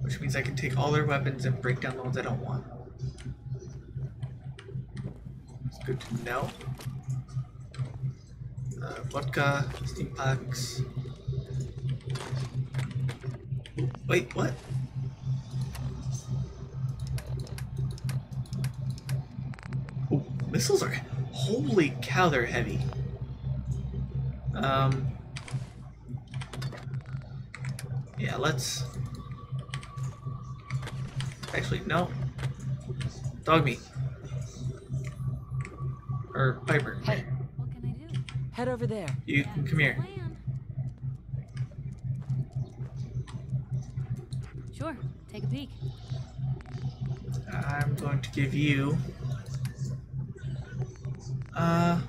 Which means I can take all their weapons and break down the ones I don't want. It's good to know. Uh, vodka, steam packs. Wait, what? Oh, missiles are. Holy cow, they're heavy. Um. Yeah, let's. Actually, no. Dog meat. Or Piper. Hey, what can I do? Head over there. You yeah, can come here. Land. Sure, take a peek. I'm going to give you. Uh,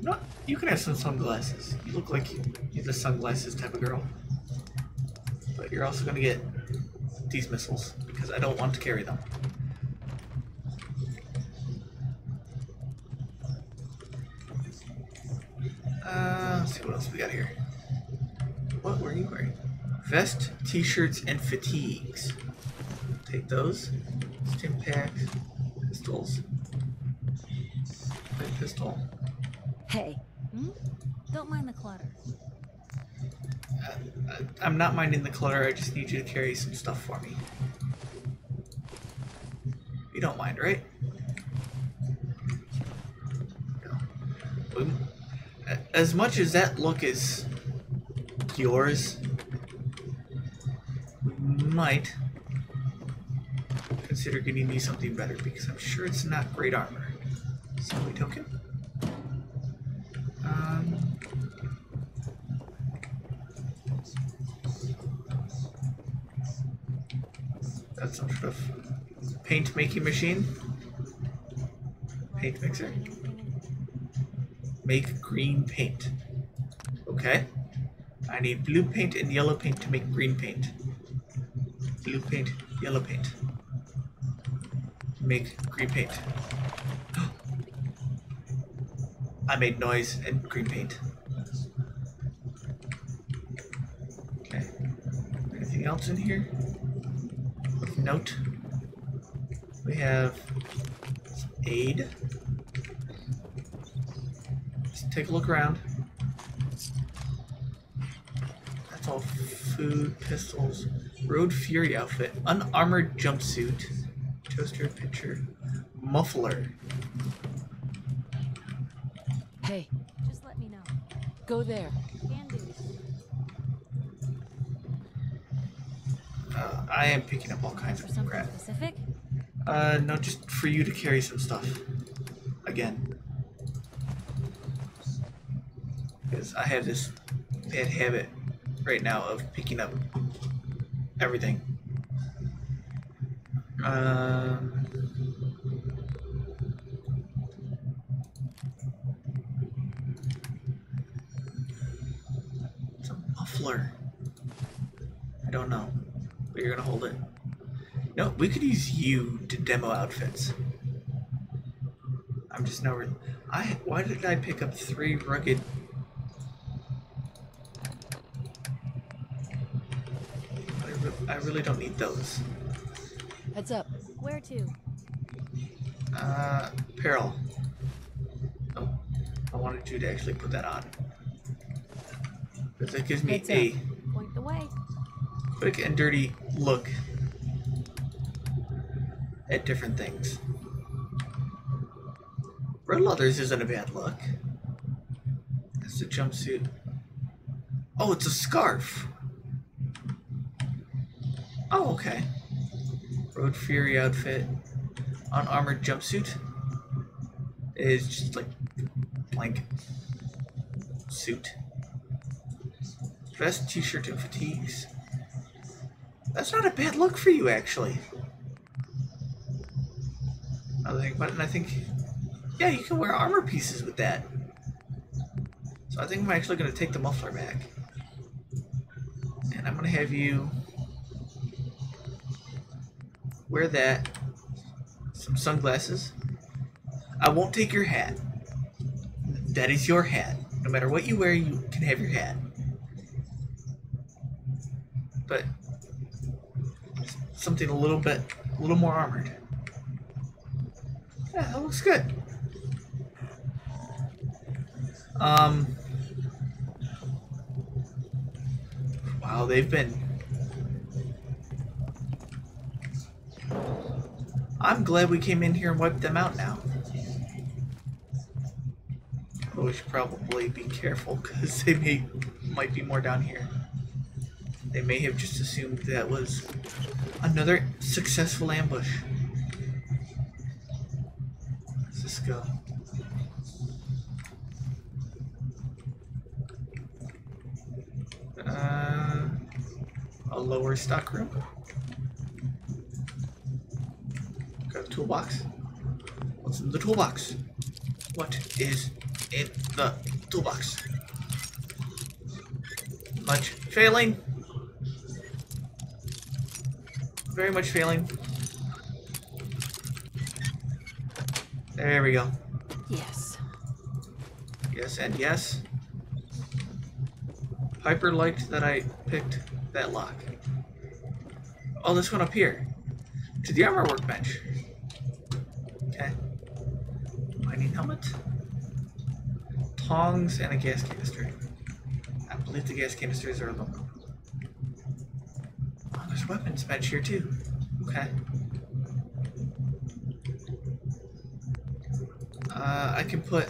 no, you can have some sunglasses. You look like you're the sunglasses type of girl. But you're also going to get these missiles. Because I don't want to carry them. Uh, let's see what else we got here. What were you wearing? Vest, t-shirts, and fatigues. Take those. Stim packs. Pistols. Big pistol. Hey. Hmm? Don't mind the clutter. Uh, I, I'm not minding the clutter. I just need you to carry some stuff for me. You don't mind, right? No. As much as that look is yours, we might consider getting me something better because I'm sure it's not great armor. Silly token. Um. That's some sort of paint making machine. Paint mixer. Make green paint. Okay. I need blue paint and yellow paint to make green paint. Blue paint, yellow paint. Make green paint. I made noise and green paint. Okay. Anything else in here? Of note. We have aid. Let's take a look around. That's all food, pistols, Road Fury outfit, unarmored jumpsuit, toaster pitcher, muffler. Hey, just let me know. Go there. Uh, I am picking up all kinds of crap. Specific? Uh, no, just for you to carry some stuff. Again. Because I have this bad habit right now of picking up everything. Uh, it's a muffler. I don't know, but you're gonna hold it. No, we could use you to demo outfits. I'm just now. I why did I pick up three rugged? I really don't need those. Heads up. Where to? Uh, apparel. Oh, I wanted you to actually put that on. Because that gives me a point the way. Quick and dirty look at different things. Red leathers isn't a bad look. That's a jumpsuit. Oh, it's a scarf. Oh, okay. Road Fury outfit. Unarmored jumpsuit is just like blank suit. Vest, t-shirt, and fatigues. That's not a bad look for you, actually. Another thing about it, and I think, yeah, you can wear armor pieces with that. So I think I'm actually going to take the muffler back. And I'm going to have you wear that, some sunglasses. I won't take your hat. That is your hat. No matter what you wear, you can have your hat. But something a little bit, a little more armored. Yeah, that looks good. Um. Wow, they've been. I'm glad we came in here and wiped them out now. But we should probably be careful because they may might be more down here. They may have just assumed that was another successful ambush. Let's just go. Uh, a lower stock room. Toolbox. What's in the toolbox? What is in the toolbox? Much failing. Very much failing. There we go. Yes. Yes and yes. Piper liked that I picked that lock. Oh, this one up here. To the armor workbench. Okay. Mining helmet, tongs, and a gas canister. I believe the gas canisters are aluminum. Oh, there's weapons bench here too. Okay. Uh, I can put.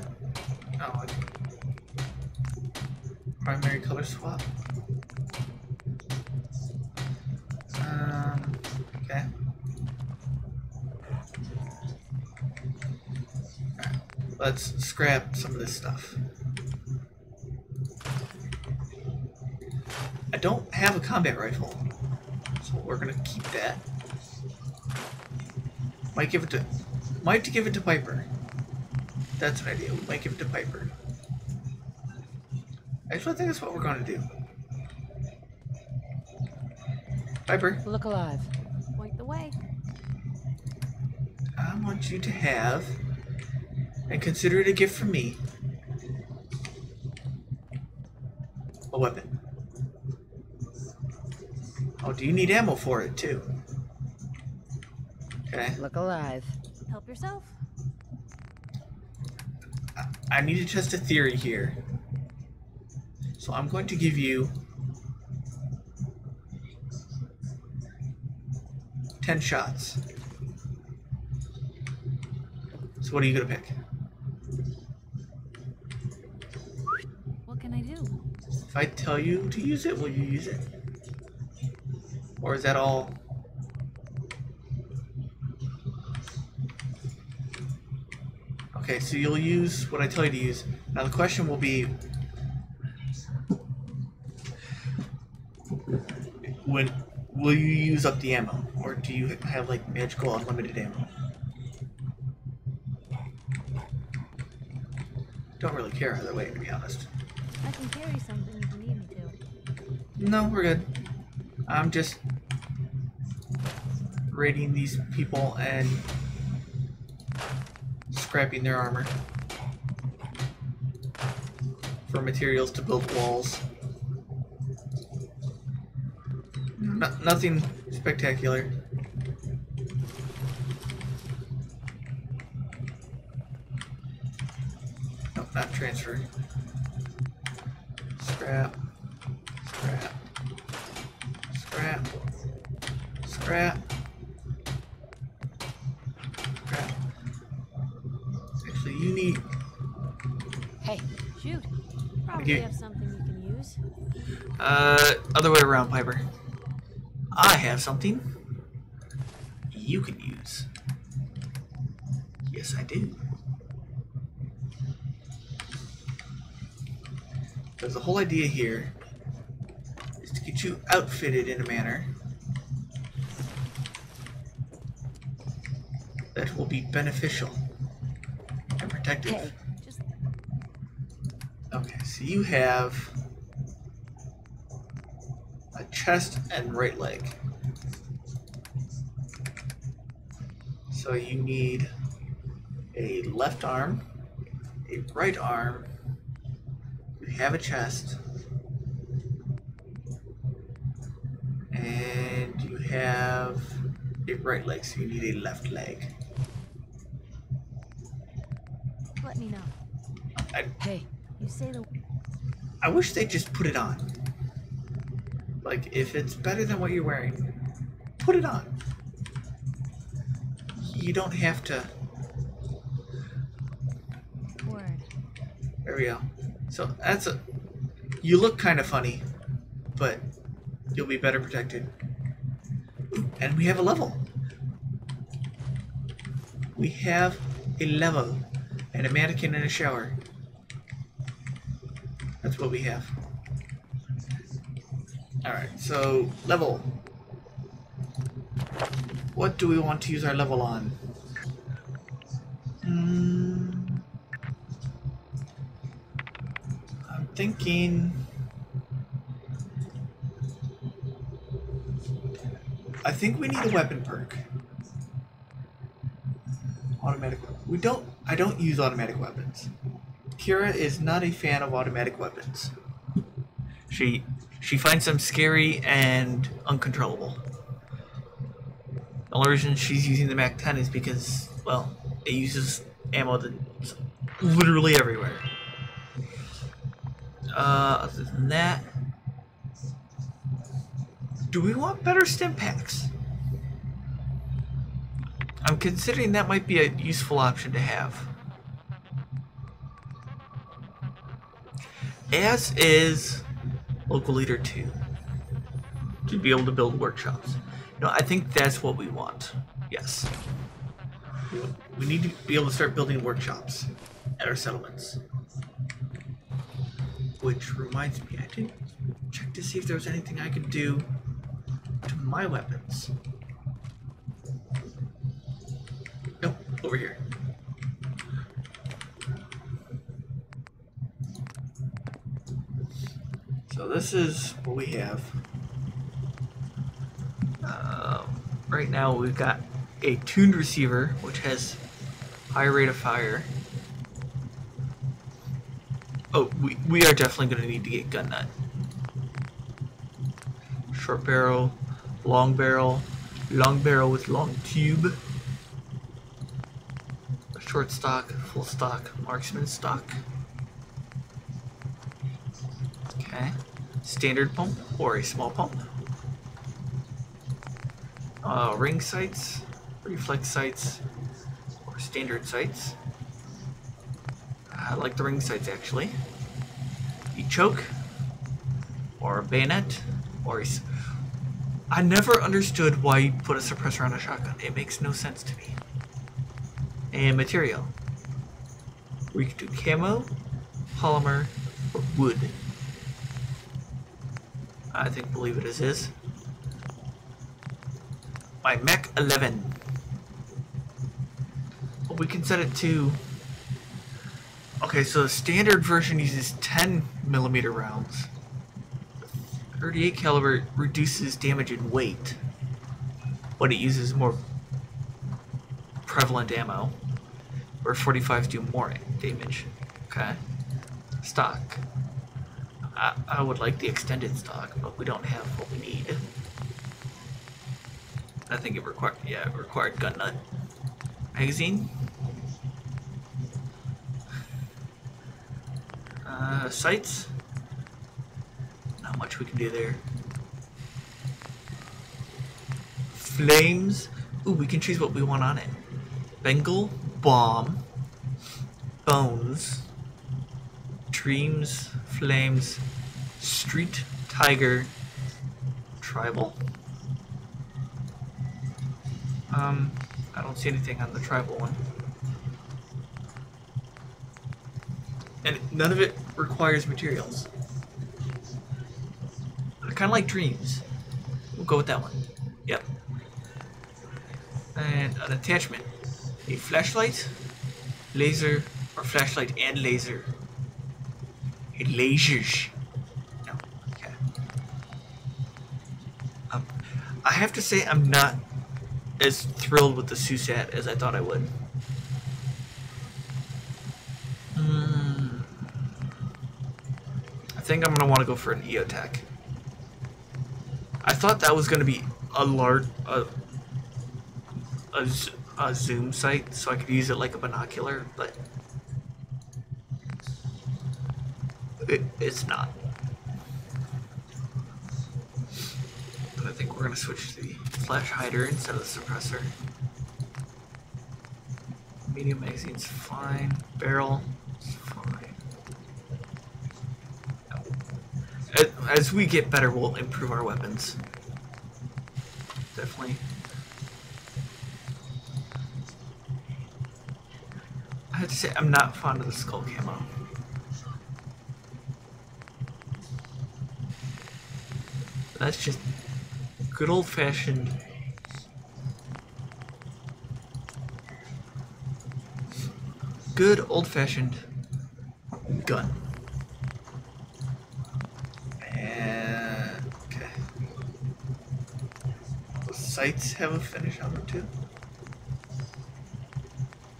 Oh. I can, primary color swap. Um. Okay. Let's scrap some of this stuff. I don't have a combat rifle, so we're gonna keep that. Might give it to, might give it to Piper. That's an idea. We might give it to Piper. Actually, I think that's what we're going to do. Piper. Look alive. Point the way. I want you to have, and consider it a gift from me, a weapon. Oh, do you need ammo for it, too? Okay. Look alive. Help yourself. I, I need to test a theory here. So I'm going to give you ten shots. So what are you going to pick? What can I do? If I tell you to use it, will you use it? Or is that all? Okay, so you'll use what I tell you to use. Now the question will be, when will you use up the ammo? Or do you have like magical unlimited ammo? Don't really care either way, to be honest. I can carry something if you need me to. No, we're good. I'm just raiding these people and scrapping their armor for materials to build walls. No, nothing spectacular. No, not transferred. Scrap. Scrap. Scrap. Scrap. Scrap. Actually, you need... Hey, shoot. Probably you... have something you can use. Uh, other way around, Piper. I have something you can use. Yes, I do. Because the whole idea here is to get you outfitted in a manner that will be beneficial and protective. Hey, just... Okay, so you have a chest and right leg. So you need a left arm, a right arm, you have a chest, and you have a right leg, so you need a left leg. Let me know. I, hey, you say the... I wish they just put it on. Like, if it's better than what you're wearing, put it on. You don't have to... Word. There we go. So, that's a... You look kind of funny, but you'll be better protected. And we have a level. We have a level. And a mannequin and a shower. That's what we have. Alright, so level. What do we want to use our level on? Mm, I'm thinking... I think we need a weapon perk. Automatic weapon. We don't... I don't use automatic weapons. Kira is not a fan of automatic weapons. She... She finds them scary and uncontrollable. The only reason she's using the Mac ten is because, well, it uses ammo that's literally everywhere. Uh, other than that, do we want better stim packs? I'm considering that might be a useful option to have. As is. Local leader two, to be able to build workshops. No, I think that's what we want. Yes, we need to be able to start building workshops at our settlements. Which reminds me, I didn't check to see if there was anything I could do to my weapons. Nope, over here. So this is what we have. Um, right now we've got a tuned receiver, which has high rate of fire. Oh, we, we are definitely going to need to get gun nut. Short barrel, long barrel, long barrel with long tube. Short stock, full stock, marksman stock. Okay. Standard pump or a small pump. Uh, ring sights, reflex sights, or standard sights. I like the ring sights actually. A choke, or a bayonet, or a... I never understood why you put a suppressor on a shotgun. It makes no sense to me. And material. We could do camo, polymer, or wood. I think believe it as is. My Mac eleven. Well, we can set it to... Okay, so the standard version uses ten millimeter rounds. thirty-eight caliber reduces damage in weight, but it uses more prevalent ammo. Where forty-fives do more damage. Okay. Stock. I, I would like the extended stock, but we don't have what we need. I think it required, yeah, it required gun nut. Magazine. Uh, sights. Not much we can do there. Flames. Ooh, we can choose what we want on it. Bengal, bomb, bones, dreams, flames, street, tiger, tribal. Um, I don't see anything on the tribal one. And none of it requires materials. I kind of like dreams. We'll go with that one. Yep. And an attachment. A flashlight, laser, or flashlight and laser. A lasers. No, okay. Um, I have to say I'm not as thrilled with the SUSAT as I thought I would. Mm. I think I'm gonna want to go for an EOTech. I thought that was gonna be a large, a, a a zoom sight, so I could use it like a binocular, but it, it's not. But I think we're going to switch to the flash hider instead of the suppressor. Medium magazine's fine. Barrel is fine. As, as we get better, we'll improve our weapons. Definitely. I have to say, I'm not fond of the skull camo. That's just good old-fashioned good old-fashioned gun. And okay. The sights have a finish on them too.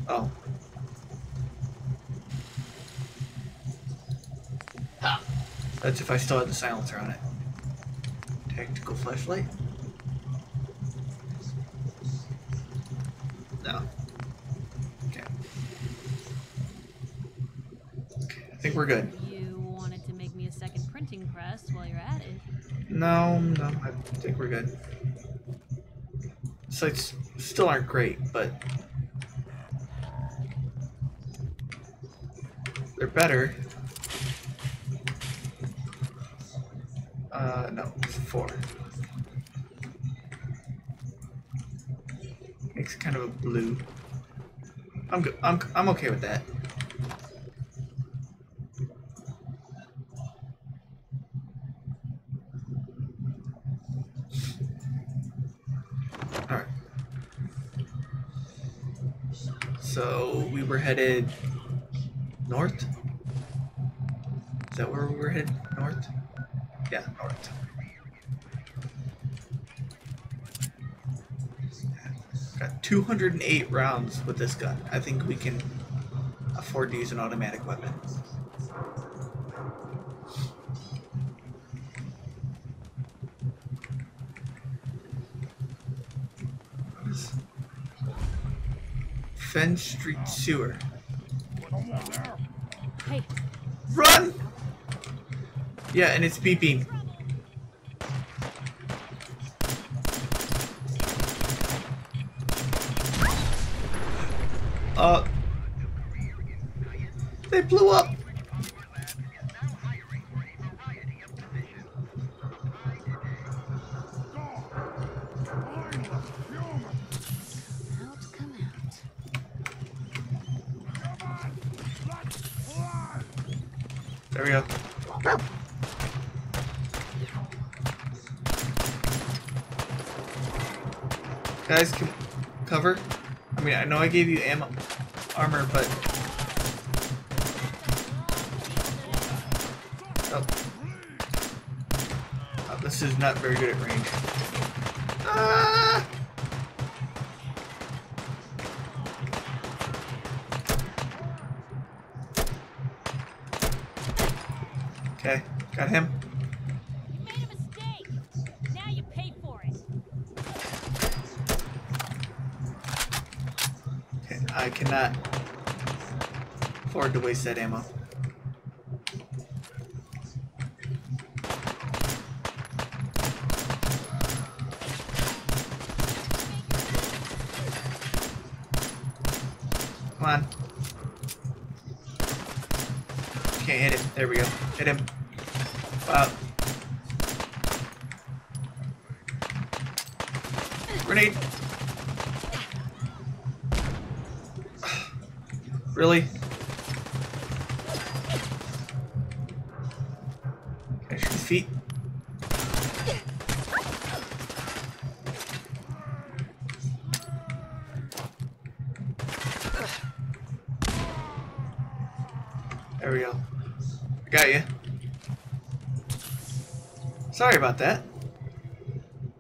Oh. That's if I still had the silencer on it. Tactical flashlight? No. Okay. Okay, I think we're good. You wanted to make me a second printing press while you're at it. No, no, I think we're good. Sights still aren't great, but they're better. Uh, no, it's four. Makes kind of a blue. I'm good. I'm I'm okay with that. All right. So we were headed north. Is that where we were headed? North. Yeah, all right. Got two hundred eight rounds with this gun. I think we can afford to use an automatic weapon. Fen Street Sewer. Hey. Run! Yeah, and it's beeping. Uh, they blew up. There we go. Guys, can cover? I mean, I know I gave you ammo, armor, but oh, oh this is not very good at range. Ah! Okay, got him. You made a mistake. Now you pay for it. Okay, I cannot afford to waste that ammo. Come on. Can't hit him. There we go. Hit him. Wow. Grenade. Really? Can I shoot his feet? There we go. I got you. Sorry about that.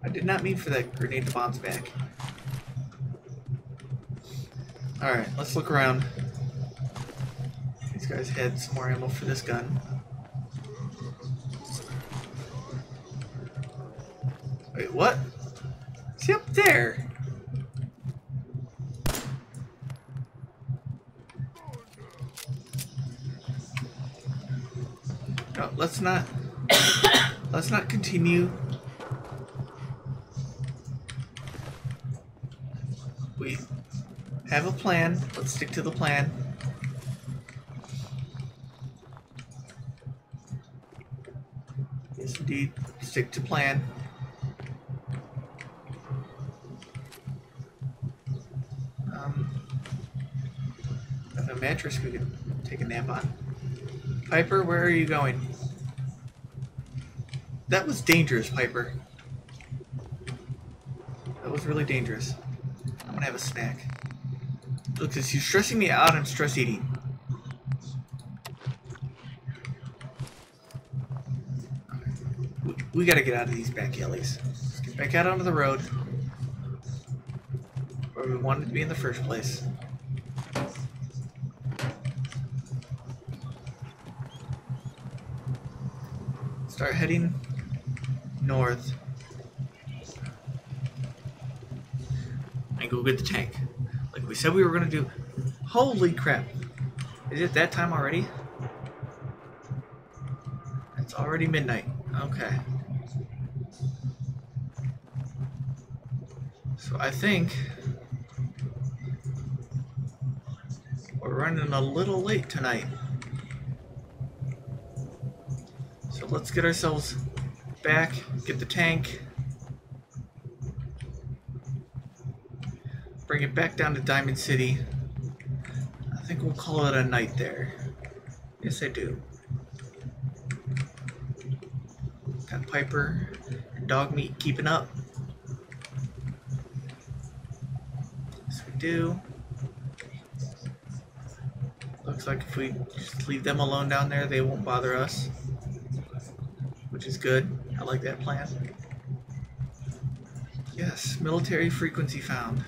I did not mean for that grenade to bounce back. Alright, let's look around. These guys had some more ammo for this gun. Wait, what? Is he up there? No, let's not... Let's not continue. We have a plan. Let's stick to the plan. Yes, indeed. Stick to plan. Um, there's a mattress we can take a nap on. Piper, where are you going? That was dangerous, Piper. That was really dangerous. I'm gonna have a snack. Look, because you're stressing me out, I'm stress eating. We, we gotta get out of these back alleys. Let's get back out onto the road where we wanted to be in the first place. Start heading north and go get the tank like we said we were gonna do. Holy crap, is it that time already? It's already midnight. Okay, so I think we're running a little late tonight, so let's get ourselves back, get the tank, bring it back down to Diamond City. I think we'll call it a night there. Yes, I do. Got Piper and Dog Meat keeping up. Yes, we do. Looks like if we just leave them alone down there, they won't bother us. which is good. I like that plan. Yes, military frequency found.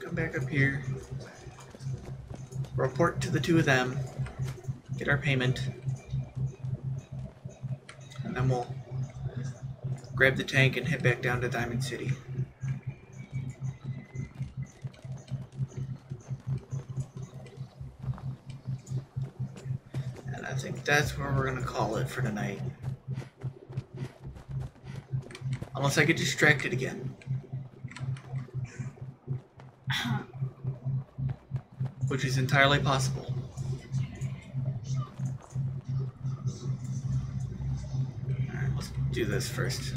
Come back up here. Report to the two of them. Get our payment. And then we'll grab the tank and head back down to Diamond City. And I think that's where we're gonna call it for tonight. Unless I get distracted again. Which is entirely possible. Alright, let's do this first.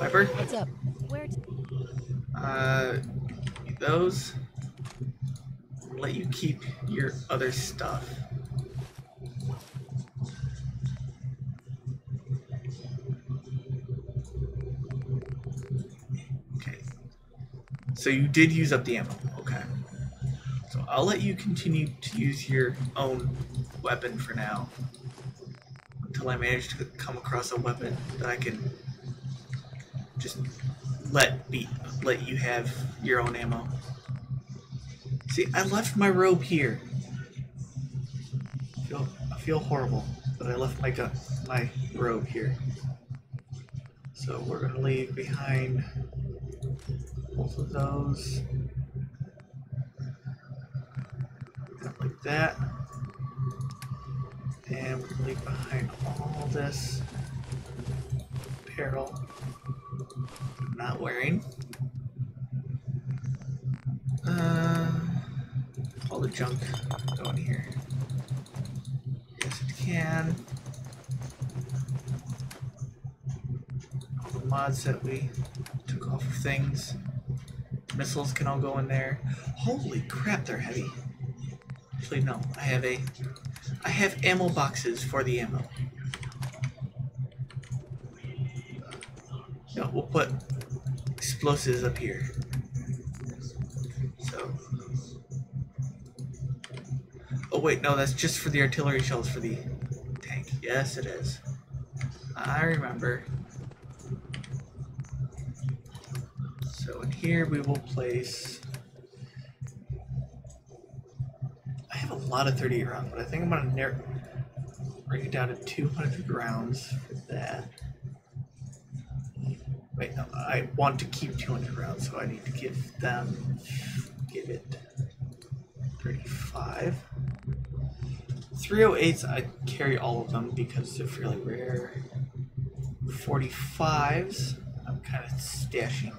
Piper? What's up? Where? Uh, those. I'll let you keep your other stuff. Okay. So you did use up the ammo. Okay. So I'll let you continue to use your own weapon for now. Until I manage to come across a weapon that I can just let be let you have your own ammo. See, I left my robe here. I feel, I feel horrible, but I left my gun, my robe here. So we're gonna leave behind both of those, like that, and we're gonna leave behind all this apparel I'm not wearing. Uh, all the junk going here. Yes, it can. All the mods that we took off of things. Missiles can all go in there. Holy crap, they're heavy. Actually, no. I have a. I have ammo boxes for the ammo. No, we'll put explosives up here. Oh wait, no, that's just for the artillery shells for the tank. Yes, it is. I remember. So in here we will place... I have a lot of thirty-eight rounds, but I think I'm going to bring it down to two hundred rounds for that. Wait, no, I want to keep two hundred rounds, so I need to give them... give it... thirty-five. three oh eights, I carry all of them because they're fairly rare. forty-fives, I'm kind of stashing.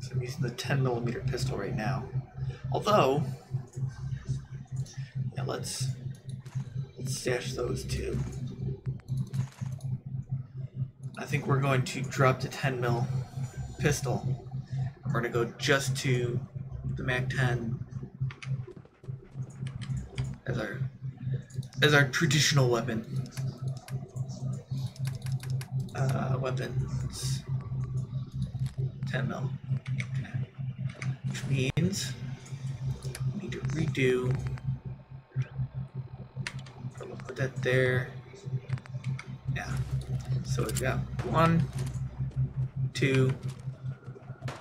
So I'm using the ten millimeter pistol right now. Although, yeah, let's, let's stash those too. I think we're going to drop the ten mil pistol. We're going to go just to the Mac ten. As our, as our traditional weapon. Uh, weapons. ten mil. Which means we need to redo. We'll put that there. Yeah. So we've got one, two,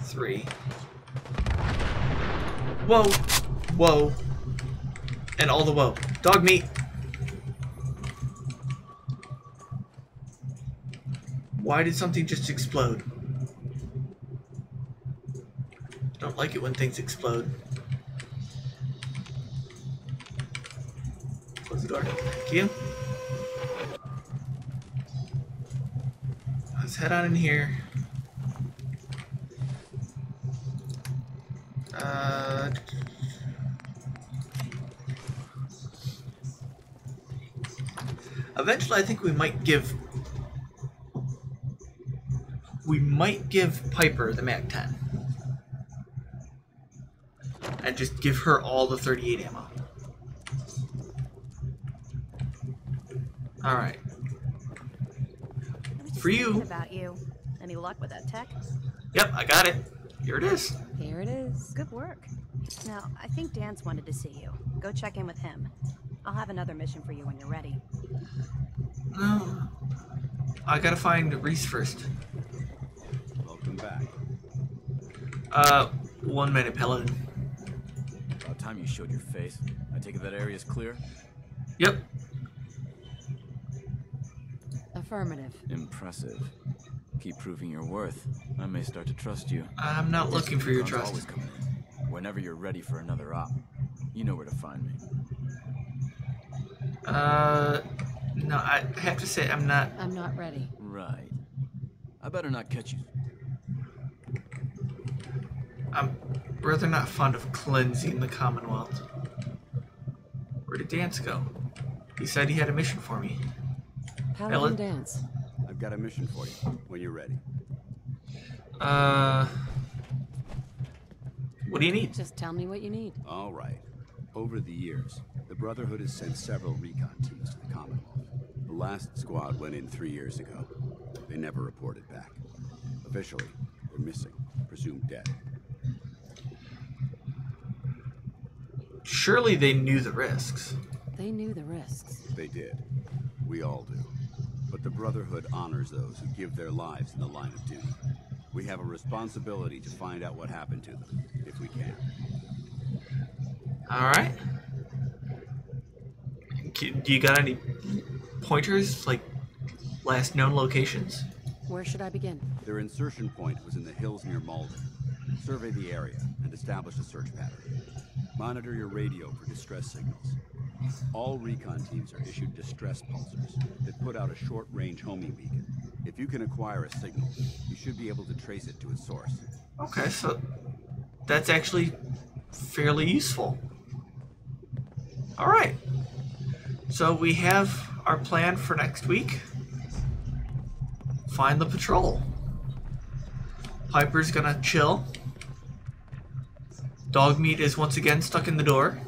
three. Whoa! Whoa! And all the woe. Dog meat. Why did something just explode? I don't like it when things explode. Close the door. Thank you. Let's head on in here. Uh... Eventually, I think we might give we might give Piper the Mac ten and just give her all the thirty-eight ammo. All right. For you. About you. Any luck with that tech? Yep, I got it. Here it is. Here it is. Good work. Now, I think Dan's wanted to see you. Go check in with him. I'll have another mission for you when you're ready. No. I gotta find Rhys first. Welcome back. Uh, one minute, Paladin. About time you showed your face. I take it that area's clear? Yep. Affirmative. Impressive. Keep proving your worth. I may start to trust you. I'm not looking for your trust. Always coming in. Whenever you're ready for another op, you know where to find me. Uh, no, I have to say I'm not. I'm not ready. Right. I better not catch you. I'm rather not fond of cleansing the Commonwealth. Where did Dance go? He said he had a mission for me. Paladin Dance. Got a mission for you when you're ready. Uh, what do you need? Just tell me what you need. All right. Over the years, the Brotherhood has sent several recon teams to the Commonwealth. The last squad went in three years ago. They never reported back. Officially, they're missing, presumed dead. Surely they knew the risks. They knew the risks. They did. We all do. But the Brotherhood honors those who give their lives in the line of duty. We have a responsibility to find out what happened to them, if we can. All right. Do you got any pointers, like last known locations? Where should I begin? Their insertion point was in the hills near Malden. Survey the area and establish a search pattern. Monitor your radio for distress signals. All recon teams are issued distress pulsers that put out a short-range homing beacon. If you can acquire a signal, you should be able to trace it to its source. Okay, so that's actually fairly useful. All right. So we have our plan for next week. Find the patrol. Piper's gonna chill. Dog meat is once again stuck in the door.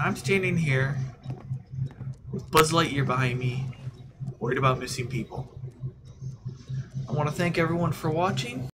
I'm standing here with Buzz Lightyear behind me, worried about missing people. I want to thank everyone for watching.